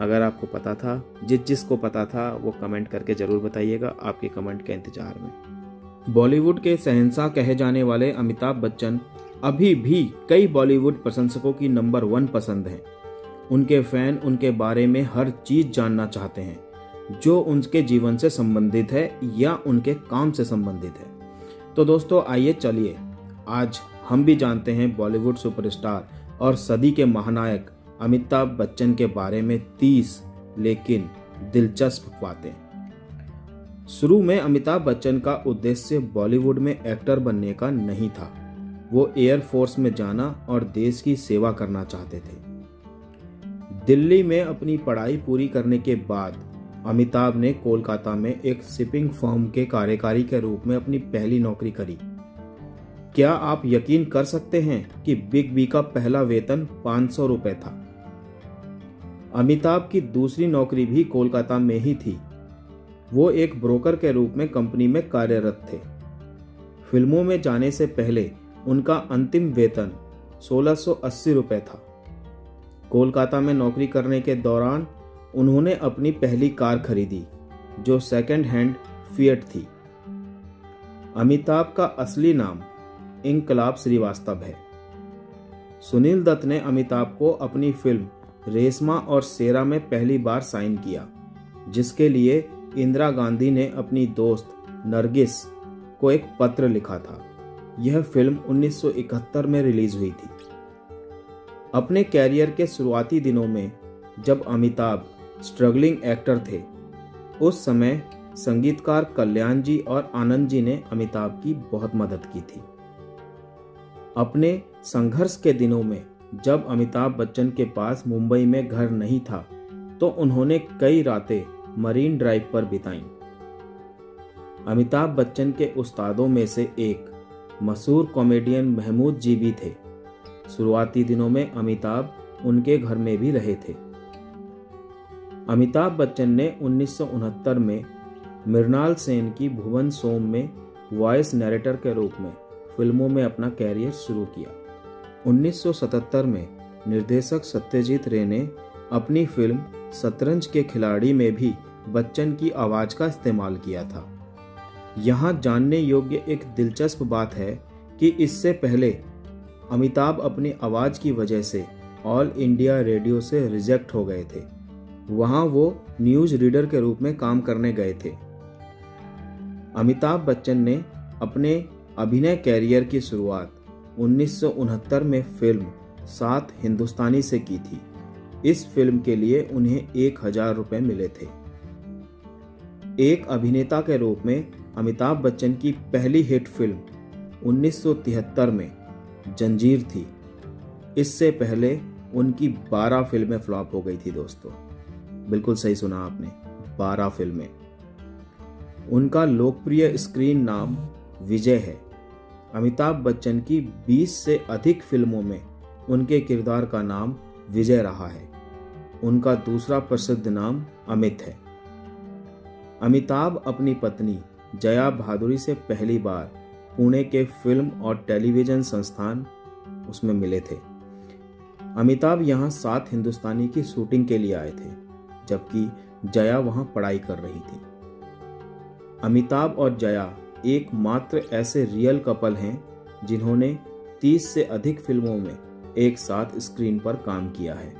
अगर आपको पता था, जिसको पता था वो कमेंट करके ज़रूर बताइएगा। आपके कमेंट के इंतजार में। बॉलीवुड के शहंशाह कहे जाने वाले अमिताभ बच्चन अभी भी कई बॉलीवुड प्रशंसकों की नंबर 1 पसंद हैं। उनके फैन उनके बारे में हर चीज़ जानना चाहते हैं। जो उनके जीवन से संबंधित है या उनके काम से संबंधित है। तो दोस्तों आइए चलिए आज हम भी जानते हैं बॉलीवुड सुपरस्टार और सदी के महानायक अमिताभ बच्चन के बारे में 30 लेकिन दिलचस्प बातें। शुरू में अमिताभ बच्चन का उद्देश्य बॉलीवुड में एक्टर बनने का नहीं था। वो एयरफोर्स में जाना और देश की सेवा करना चाहते थे। दिल्ली में अपनी पढ़ाई पूरी करने के बाद अमिताभ ने कोलकाता में एक शिपिंग फर्म के कार्यकारी के रूप में अपनी पहली नौकरी करी। क्या आप यकीन कर सकते हैं कि बिग बी का पहला वेतन 500 रुपए था। अमिताभ की दूसरी नौकरी भी कोलकाता में ही थी। वो एक ब्रोकर के रूप में कंपनी में कार्यरत थे। फिल्मों में जाने से पहले उनका अंतिम वेतन 1680 रुपए था। कोलकाता में नौकरी करने के दौरान उन्होंने अपनी पहली कार खरीदी जो सेकंड हैंड फिएट थी। अमिताभ का असली नाम इंकलाब श्रीवास्तव है। सुनील दत्त ने अमिताभ को अपनी फिल्म रेशमा और शेरा में पहली बार साइन किया, जिसके लिए इंदिरा गांधी ने अपनी दोस्त नरगिस को एक पत्र लिखा था। यह फिल्म 1971 में रिलीज हुई थी। अपने कैरियर के शुरुआती दिनों में जब अमिताभ स्ट्रगलिंग एक्टर थे, उस समय संगीतकार कल्याण जी और आनंद जी ने अमिताभ की बहुत मदद की थी। अपने संघर्ष के दिनों में जब अमिताभ बच्चन के पास मुंबई में घर नहीं था, तो उन्होंने कई रातें मरीन ड्राइव पर बिताई। अमिताभ बच्चन के उस्तादों में से एक मशहूर कॉमेडियन महमूद जी भी थे। शुरुआती दिनों में अमिताभ उनके घर में भी रहे थे। अमिताभ बच्चन ने 1969 में मृणाल सेन की भुवन सोम में वॉइस नरेटर के रूप में फिल्मों में अपना कैरियर शुरू किया। 1977 में निर्देशक सत्यजीत रे ने अपनी फिल्म शतरंज के खिलाड़ी में भी बच्चन की आवाज का इस्तेमाल किया था। यहाँ जानने योग्य एक दिलचस्प बात है कि इससे पहले अमिताभ अपनी आवाज की वजह से ऑल इंडिया रेडियो से रिजेक्ट हो गए थे। वहाँ वो न्यूज रीडर के रूप में काम करने गए थे। अमिताभ बच्चन ने अपने अभिनय कैरियर की शुरुआत 1969 में फिल्म 7 हिंदुस्तानी से की थी। इस फिल्म के लिए उन्हें 1000 रुपये मिले थे। एक अभिनेता के रूप में अमिताभ बच्चन की पहली हिट फिल्म 1973 में जंजीर थी। इससे पहले उनकी 12 फिल्में फ्लॉप हो गई थी। दोस्तों बिल्कुल सही सुना आपने, 12 फिल्में। उनका लोकप्रिय स्क्रीन नाम विजय है। अमिताभ बच्चन की 20 से अधिक फिल्मों में उनके किरदार का नाम विजय रहा है। उनका दूसरा प्रसिद्ध नाम अमित है। अमिताभ अपनी पत्नी जया भादुरी से पहली बार पुणे के फिल्म और टेलीविजन संस्थान उसमें मिले थे। अमिताभ यहाँ 7 हिंदुस्तानी की शूटिंग के लिए आए थे, जबकि जया वहाँ पढ़ाई कर रही थी। अमिताभ और जया एकमात्र ऐसे रियल कपल हैं जिन्होंने 30 से अधिक फिल्मों में एक साथ स्क्रीन पर काम किया है।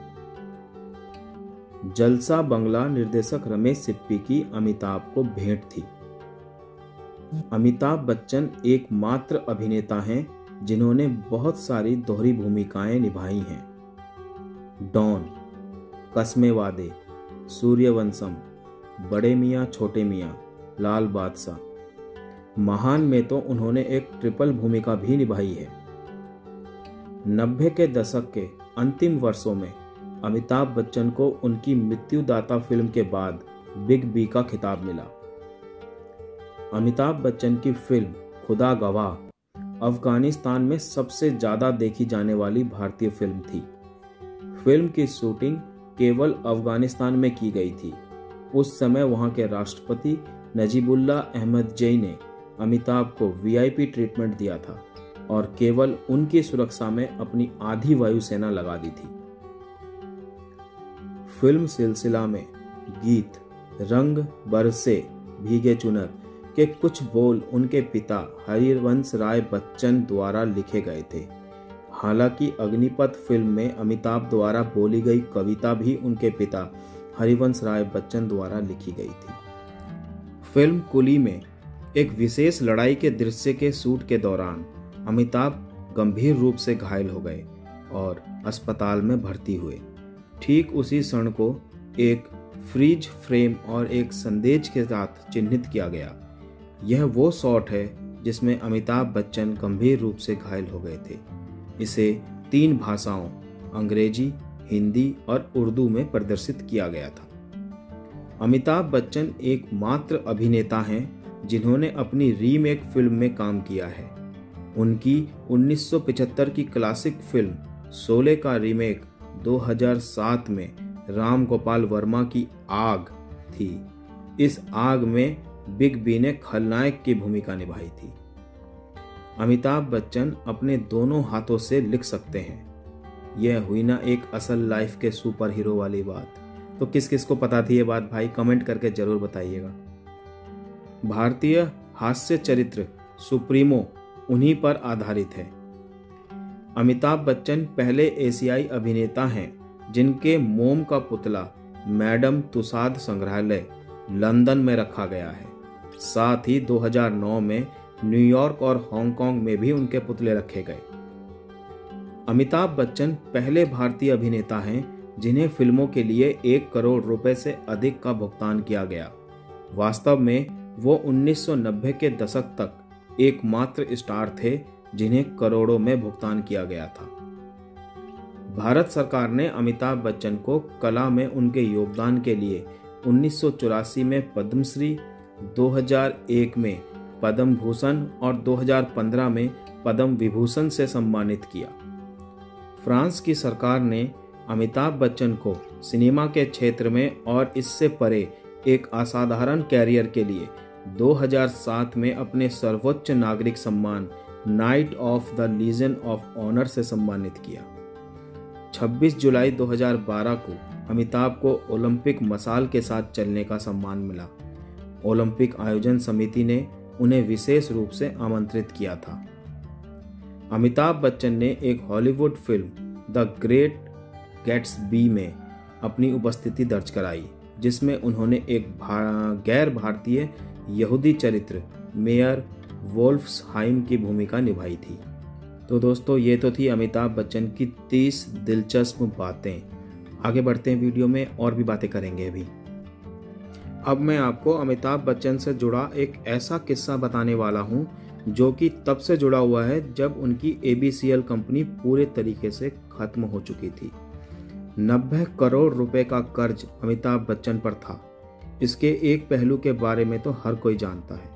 जलसा बंगला निर्देशक रमेश सिप्पी की अमिताभ को भेंट थी। अमिताभ बच्चन एकमात्र अभिनेता हैं जिन्होंने बहुत सारी दोहरी भूमिकाएं निभाई हैं। डॉन, कस्मे वादे, सूर्यवंशम, बड़े मियाँ छोटे मियाँ, लाल बादशाह, महान में तो उन्होंने एक ट्रिपल भूमिका भी निभाई है। 90 के दशक के अंतिम वर्षों में अमिताभ बच्चन को उनकी मृत्युदाता फिल्म के बाद बिग बी का खिताब मिला। अमिताभ बच्चन की फिल्म खुदा गवाह अफगानिस्तान में सबसे ज्यादा देखी जाने वाली भारतीय फिल्म थी। फिल्म की शूटिंग केवल अफगानिस्तान में की गई थी। उस समय वहां के राष्ट्रपति नजीबुल्ला अहमद जई ने अमिताभ को वीआईपी ट्रीटमेंट दिया था और केवल उनकी सुरक्षा में अपनी आधी वायुसेना लगा दी थी। फिल्म सिलसिला में गीत रंग बरसे भीगे चुनर के कुछ बोल उनके पिता हरिवंश राय बच्चन द्वारा लिखे गए थे। हालांकि अग्निपथ फिल्म में अमिताभ द्वारा बोली गई कविता भी उनके पिता हरिवंश राय बच्चन द्वारा लिखी गई थी। फिल्म कुली में एक विशेष लड़ाई के दृश्य के शूट के दौरान अमिताभ गंभीर रूप से घायल हो गए और अस्पताल में भर्ती हुए। ठीक उसी क्षण को एक फ्रीज फ्रेम और एक संदेश के साथ चिन्हित किया गया। यह वो शॉट है जिसमें अमिताभ बच्चन गंभीर रूप से घायल हो गए थे। इसे 3 भाषाओं अंग्रेजी, हिंदी और उर्दू में प्रदर्शित किया गया था। अमिताभ बच्चन एकमात्र अभिनेता हैं जिन्होंने अपनी रीमेक फिल्म में काम किया है। उनकी 1975 की क्लासिक फिल्म शोले का रीमेक 2007 में राम गोपाल वर्मा की आग थी। इस आग में बिग बी ने खलनायक की भूमिका निभाई थी। अमिताभ बच्चन अपने दोनों हाथों से लिख सकते हैं। यह हुई ना एक असल लाइफ के सुपर हीरो वाली बात। तो किस किस को पता थी ये बात भाई, कमेंट करके जरूर बताइएगा। भारतीय हास्य चरित्र सुप्रीमो उन्हीं पर आधारित है। अमिताभ बच्चन पहले एशियाई अभिनेता हैं जिनके मोम का पुतला मैडम तुसाद संग्रहालय लंदन में रखा गया है। साथ ही 2009 में न्यूयॉर्क और हांगकांग में भी उनके पुतले रखे गए। अमिताभ बच्चन पहले भारतीय अभिनेता हैं जिन्हें फिल्मों के लिए 1 करोड़ रुपए से अधिक का भुगतान किया गया। वास्तव में वो 1990 के दशक तक एकमात्र स्टार थे जिन्हें करोड़ों में भुगतान किया गया था। भारत सरकार ने अमिताभ बच्चन को कला में उनके योगदान के लिए 1984 में पद्मश्री, 2001 में पद्म भूषण और 2015 में पद्म विभूषण से सम्मानित किया। फ्रांस की सरकार ने अमिताभ बच्चन को सिनेमा के क्षेत्र में और इससे परे एक असाधारण कैरियर के लिए 2007 में अपने सर्वोच्च नागरिक सम्मान Knight of the Legion of Honour से सम्मानित किया। 26 जुलाई 2012 को अमिताभ को ओलंपिक मशाल के साथ चलने का सम्मान मिला। ओलंपिक आयोजन समिति ने उन्हें विशेष रूप से आमंत्रित किया था। अमिताभ बच्चन ने एक Hollywood film the Great Gatsby में अपनी उपस्थिति दर्ज कराई, जिसमें उन्होंने एक गैर भारतीय यहूदी चरित्र मेयर वोल्फ्सहाइम की भूमिका निभाई थी। तो दोस्तों, ये तो थी अमिताभ बच्चन की 30 दिलचस्प बातें। आगे बढ़ते हैं वीडियो में, और भी बातें करेंगे। अभी अब मैं आपको अमिताभ बच्चन से जुड़ा एक ऐसा किस्सा बताने वाला हूँ जो कि तब से जुड़ा हुआ है जब उनकी ABCL कंपनी पूरे तरीके से खत्म हो चुकी थी। 90 करोड़ रुपए का कर्ज अमिताभ बच्चन पर था। इसके एक पहलू के बारे में तो हर कोई जानता है,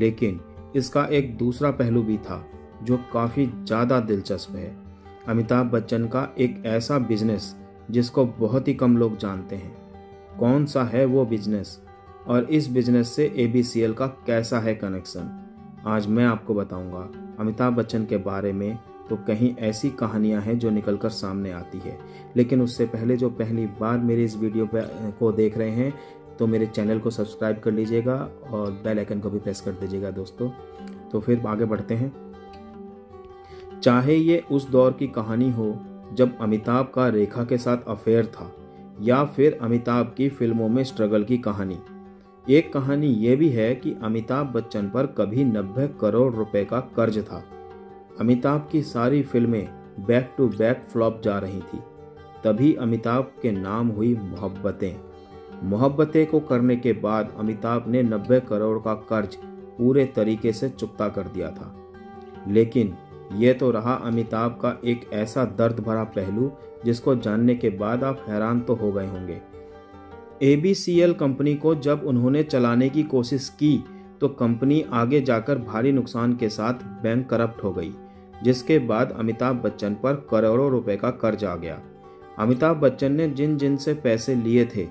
लेकिन इसका एक दूसरा पहलू भी था जो काफ़ी ज़्यादा दिलचस्प है। अमिताभ बच्चन का एक ऐसा बिजनेस जिसको बहुत ही कम लोग जानते हैं। कौन सा है वो बिजनेस और इस बिजनेस से ABCL का कैसा है कनेक्शन, आज मैं आपको बताऊंगा अमिताभ बच्चन के बारे में। तो कहीं ऐसी कहानियां हैं जो निकल कर सामने आती है। लेकिन उससे पहले जो पहली बार मेरे इस वीडियो को देख रहे हैं तो मेरे चैनल को सब्सक्राइब कर लीजिएगा और बेल आइकन को भी प्रेस कर दीजिएगा दोस्तों। तो फिर आगे बढ़ते हैं। चाहे ये उस दौर की कहानी हो जब अमिताभ का रेखा के साथ अफेयर था, या फिर अमिताभ की फिल्मों में स्ट्रगल की कहानी, एक कहानी ये भी है कि अमिताभ बच्चन पर कभी 90 करोड़ रुपए का कर्ज था। अमिताभ की सारी फिल्में बैक टू बैक फ्लॉप जा रही थी। तभी अमिताभ के नाम हुई मोहब्बतें को करने के बाद अमिताभ ने 90 करोड़ का कर्ज पूरे तरीके से चुकता कर दिया था। लेकिन ये तो रहा अमिताभ का एक ऐसा दर्द भरा पहलू जिसको जानने के बाद आप हैरान तो हो गए होंगे। ABCL कंपनी को जब उन्होंने चलाने की कोशिश की तो कंपनी आगे जाकर भारी नुकसान के साथ बैंकरप्ट हो गई, जिसके बाद अमिताभ बच्चन पर करोड़ों रुपए का कर्ज आ गया। अमिताभ बच्चन ने जिन जिन से पैसे लिए थे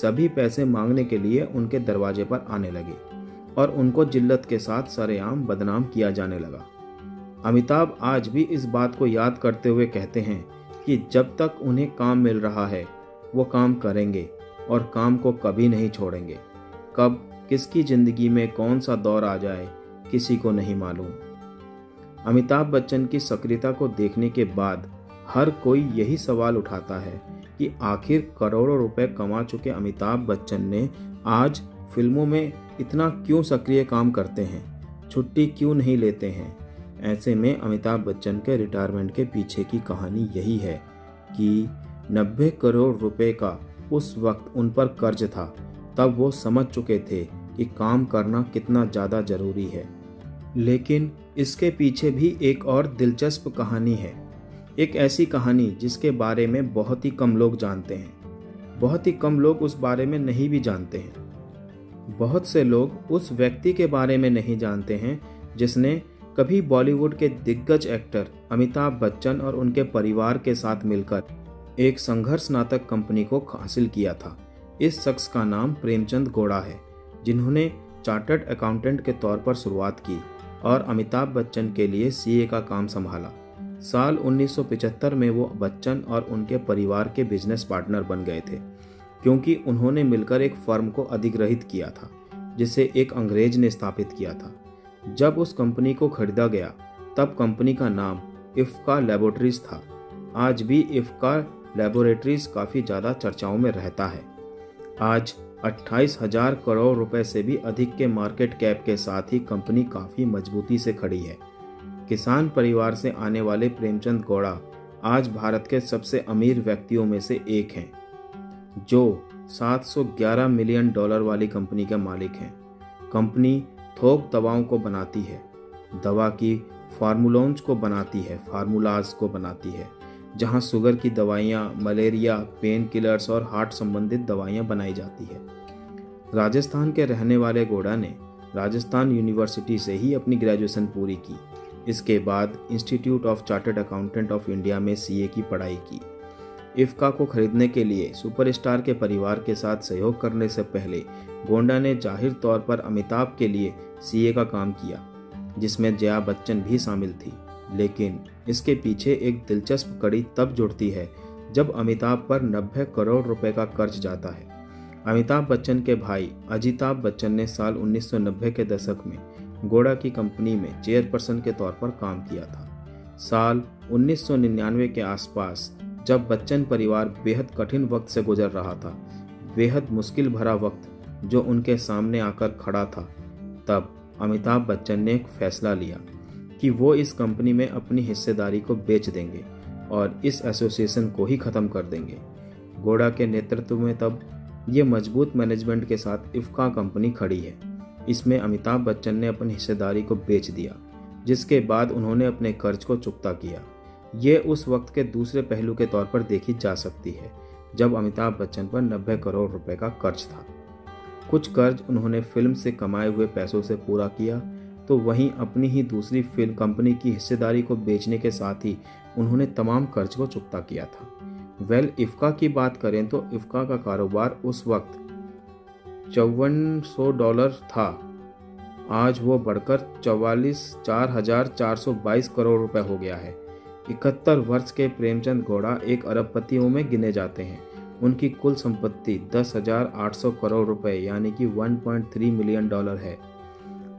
सभी पैसे मांगने के लिए उनके दरवाजे पर आने लगे और उनको जिल्लत के साथ सरेआम बदनाम किया जाने लगा। अमिताभ आज भी इस बात को याद करते हुए कहते हैं कि जब तक उन्हें काम मिल रहा है वो काम करेंगे और काम को कभी नहीं छोड़ेंगे। कब किसकी ज़िंदगी में कौन सा दौर आ जाए किसी को नहीं मालूम। अमिताभ बच्चन की सक्रियता को देखने के बाद हर कोई यही सवाल उठाता है कि आखिर करोड़ों रुपए कमा चुके अमिताभ बच्चन ने आज फिल्मों में इतना क्यों सक्रिय काम करते हैं, छुट्टी क्यों नहीं लेते हैं। ऐसे में अमिताभ बच्चन के रिटायरमेंट के पीछे की कहानी यही है कि 90 करोड़ रुपए का उस वक्त उन पर कर्ज था। तब वो समझ चुके थे कि काम करना कितना ज़्यादा ज़रूरी है। लेकिन इसके पीछे भी एक और दिलचस्प कहानी है, एक ऐसी कहानी जिसके बारे में बहुत ही कम लोग जानते हैं, बहुत ही कम लोग उस बारे में नहीं भी जानते हैं। बहुत से लोग उस व्यक्ति के बारे में नहीं जानते हैं जिसने कभी बॉलीवुड के दिग्गज एक्टर अमिताभ बच्चन और उनके परिवार के साथ मिलकर एक संघर्ष नाटक कंपनी को हासिल किया था। इस शख्स का नाम प्रेमचंद गोड़ा है, जिन्होंने चार्टर्ड अकाउंटेंट के तौर पर शुरुआत की और अमिताभ बच्चन के लिए सीए का काम संभाला। साल 1975 में वो बच्चन और उनके परिवार के बिजनेस पार्टनर बन गए थे, क्योंकि उन्होंने मिलकर एक फर्म को अधिग्रहित किया था जिसे एक अंग्रेज ने स्थापित किया था। जब उस कंपनी को खरीदा गया तब कंपनी का नाम इफ़का लैबोरेटरीज था। आज भी इफ़का लैबोरेटरीज काफ़ी ज़्यादा चर्चाओं में रहता है। आज 28,000 करोड़ रुपए से भी अधिक के मार्केट कैप के साथ ही कंपनी काफ़ी मजबूती से खड़ी है। किसान परिवार से आने वाले प्रेमचंद गौड़ा आज भारत के सबसे अमीर व्यक्तियों में से एक हैं, जो 711 मिलियन डॉलर वाली कंपनी के मालिक हैं। कंपनी थोक दवाओं को बनाती है, दवा की फार्मूलोंज को बनाती है, फार्मूलाज को बनाती है, जहां शुगर की दवाइयां, मलेरिया, पेन किलर्स और हार्ट संबंधित दवाइयां बनाई जाती है। राजस्थान के रहने वाले गोड़ा ने राजस्थान यूनिवर्सिटी से ही अपनी ग्रेजुएशन पूरी की। इसके बाद Institute of Chartered Accountant of India में सीए की पढ़ाई की। इफ़का को खरीदने के लिए सुपरस्टार के परिवार के साथ सहयोग करने से पहले गोंडा ने जाहिर तौर पर अमिताभ के लिए सीए का काम किया, जिसमें जया बच्चन भी शामिल थी। लेकिन इसके पीछे एक दिलचस्प कड़ी तब जुड़ती है जब अमिताभ पर 90 करोड़ रुपए का कर्ज जाता है। अमिताभ बच्चन के भाई अजिताभ बच्चन ने साल 1990 के दशक में गोंडा की कंपनी में चेयरपर्सन के तौर पर काम किया था। साल 1999 के आसपास जब बच्चन परिवार बेहद कठिन वक्त से गुजर रहा था, बेहद मुश्किल भरा वक्त जो उनके सामने आकर खड़ा था, तब अमिताभ बच्चन ने एक फैसला लिया कि वो इस कंपनी में अपनी हिस्सेदारी को बेच देंगे और इस एसोसिएशन को ही ख़त्म कर देंगे। गोड़ा के नेतृत्व में तब ये मजबूत मैनेजमेंट के साथ इफ़का कंपनी खड़ी है। इसमें अमिताभ बच्चन ने अपनी हिस्सेदारी को बेच दिया, जिसके बाद उन्होंने अपने कर्ज को चुकता किया। ये उस वक्त के दूसरे पहलू के तौर पर देखी जा सकती है जब अमिताभ बच्चन पर 90 करोड़ रुपए का कर्ज था। कुछ कर्ज उन्होंने फिल्म से कमाए हुए पैसों से पूरा किया, तो वहीं अपनी ही दूसरी फिल्म कंपनी की हिस्सेदारी को बेचने के साथ ही उन्होंने तमाम कर्ज को चुकता किया था। इफ़का की बात करें तो इफ़का का कारोबार उस वक्त $5400 था। आज वो बढ़कर 44,422 करोड़ रुपये हो गया है। 71 वर्ष के प्रेमचंद गोड़ा एक अरबपतियों में गिने जाते हैं। उनकी कुल संपत्ति 10,800 करोड़ रुपए यानी कि 1.3 मिलियन डॉलर है।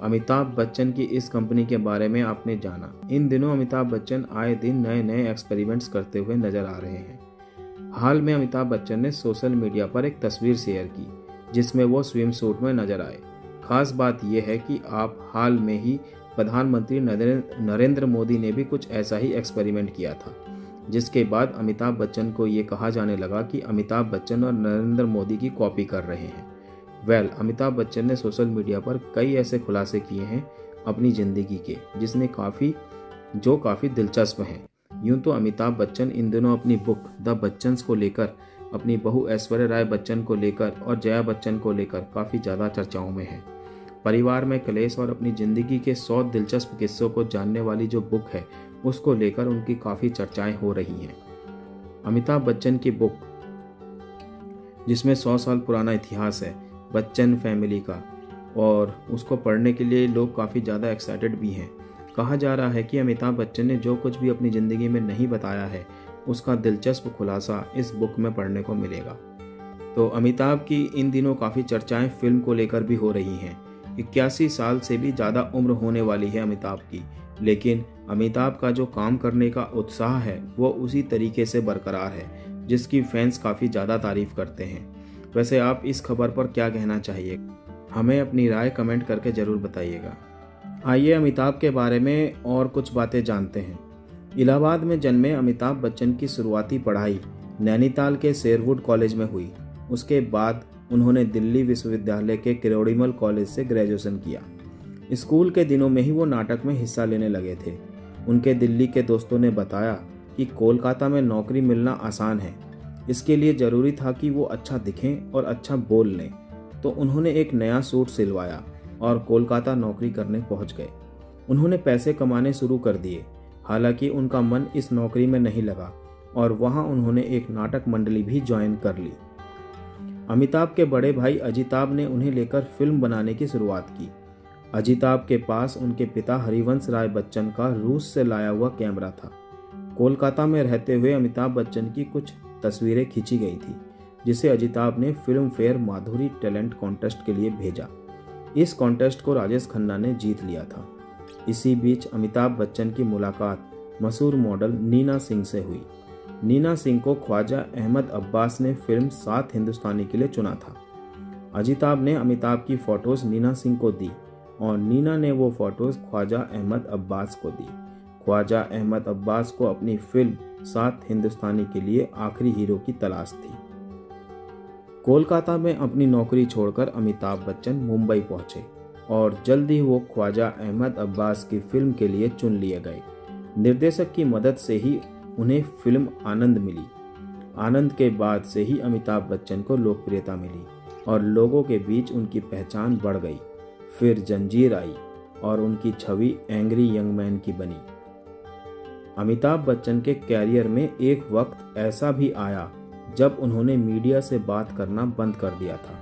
अमिताभ बच्चन की इस कंपनी के बारे में आपने जाना। इन दिनों अमिताभ बच्चन आए दिन नए नए एक्सपेरिमेंट्स करते हुए नजर आ रहे हैं। हाल में अमिताभ बच्चन ने सोशल मीडिया पर एक तस्वीर शेयर की जिसमें वो स्विम सूट में नजर आए। खास बात यह है कि आप हाल में ही प्रधानमंत्री नरेंद्र मोदी ने भी कुछ ऐसा ही एक्सपेरिमेंट किया था, जिसके बाद अमिताभ बच्चन को ये कहा जाने लगा कि अमिताभ बच्चन और नरेंद्र मोदी की कॉपी कर रहे हैं। अमिताभ बच्चन ने सोशल मीडिया पर कई ऐसे खुलासे किए हैं अपनी ज़िंदगी के जो काफ़ी दिलचस्प हैं। यूँ तो अमिताभ बच्चन इन दिनों अपनी बुक द बच्चन्स को लेकर, अपनी बहू ऐश्वर्या राय बच्चन को लेकर और जया बच्चन को लेकर काफ़ी ज़्यादा चर्चाओं में है। परिवार में क्लेश और अपनी ज़िंदगी के 100 दिलचस्प किस्सों को जानने वाली जो बुक है उसको लेकर उनकी काफ़ी चर्चाएं हो रही हैं। अमिताभ बच्चन की बुक जिसमें 100 साल पुराना इतिहास है बच्चन फैमिली का, और उसको पढ़ने के लिए लोग काफ़ी ज़्यादा एक्साइटेड भी हैं। कहा जा रहा है कि अमिताभ बच्चन ने जो कुछ भी अपनी ज़िंदगी में नहीं बताया है उसका दिलचस्प खुलासा इस बुक में पढ़ने को मिलेगा। तो अमिताभ की इन दिनों काफ़ी चर्चाएँ फिल्म को लेकर भी हो रही हैं। 81 साल से भी ज़्यादा उम्र होने वाली है अमिताभ की, लेकिन अमिताभ का जो काम करने का उत्साह है वो उसी तरीके से बरकरार है जिसकी फैंस काफ़ी ज़्यादा तारीफ करते हैं। वैसे आप इस खबर पर क्या कहना चाहिए, हमें अपनी राय कमेंट करके ज़रूर बताइएगा। आइए अमिताभ के बारे में और कुछ बातें जानते हैं। इलाहाबाद में जन्मे अमिताभ बच्चन की शुरुआती पढ़ाई नैनीताल के शेरवुड कॉलेज में हुई। उसके बाद उन्होंने दिल्ली विश्वविद्यालय के किरोड़ीमल कॉलेज से ग्रेजुएशन किया। स्कूल के दिनों में ही वो नाटक में हिस्सा लेने लगे थे। उनके दिल्ली के दोस्तों ने बताया कि कोलकाता में नौकरी मिलना आसान है, इसके लिए ज़रूरी था कि वो अच्छा दिखें और अच्छा बोल लें, तो उन्होंने एक नया सूट सिलवाया और कोलकाता नौकरी करने पहुंच गए। उन्होंने पैसे कमाने शुरू कर दिए। हालांकि उनका मन इस नौकरी में नहीं लगा और वहां उन्होंने एक नाटक मंडली भी ज्वाइन कर ली। अमिताभ के बड़े भाई अजिताभ ने उन्हें लेकर फिल्म बनाने की शुरुआत की। अजिताभ के पास उनके पिता हरिवंश राय बच्चन का रूस से लाया हुआ कैमरा था। कोलकाता में रहते हुए अमिताभ बच्चन की कुछ तस्वीरें खींची गई थी, जिसे अजिताभ ने Filmfare Madhuri talent contest के लिए भेजा। इस कॉन्टेस्ट को राजेश खन्ना ने जीत लिया था। इसी बीच अमिताभ बच्चन की मुलाकात मशहूर मॉडल नीना सिंह से हुई। नीना सिंह को ख्वाजा अहमद अब्बास ने फिल्म 7 हिंदुस्तानी के लिए चुना था। अजिताभ ने अमिताभ की फ़ोटोज़ नीना सिंह को दी और नीना ने वो फ़ोटोज़ ख्वाजा अहमद अब्बास को दी। ख्वाजा अहमद अब्बास को अपनी फिल्म 7 हिंदुस्तानी के लिए आखिरी हीरो की तलाश थी। कोलकाता में अपनी नौकरी छोड़कर अमिताभ बच्चन मुंबई पहुंचे और जल्द ही वो ख्वाजा अहमद अब्बास की फिल्म के लिए चुन लिए गए। निर्देशक की मदद से ही उन्हें फिल्म आनंद मिली। आनंद के बाद से ही अमिताभ बच्चन को लोकप्रियता मिली और लोगों के बीच उनकी पहचान बढ़ गई। फिर जंजीर आई और उनकी छवि एंग्री यंग मैन की बनी। अमिताभ बच्चन के कैरियर में एक वक्त ऐसा भी आया जब उन्होंने मीडिया से बात करना बंद कर दिया था।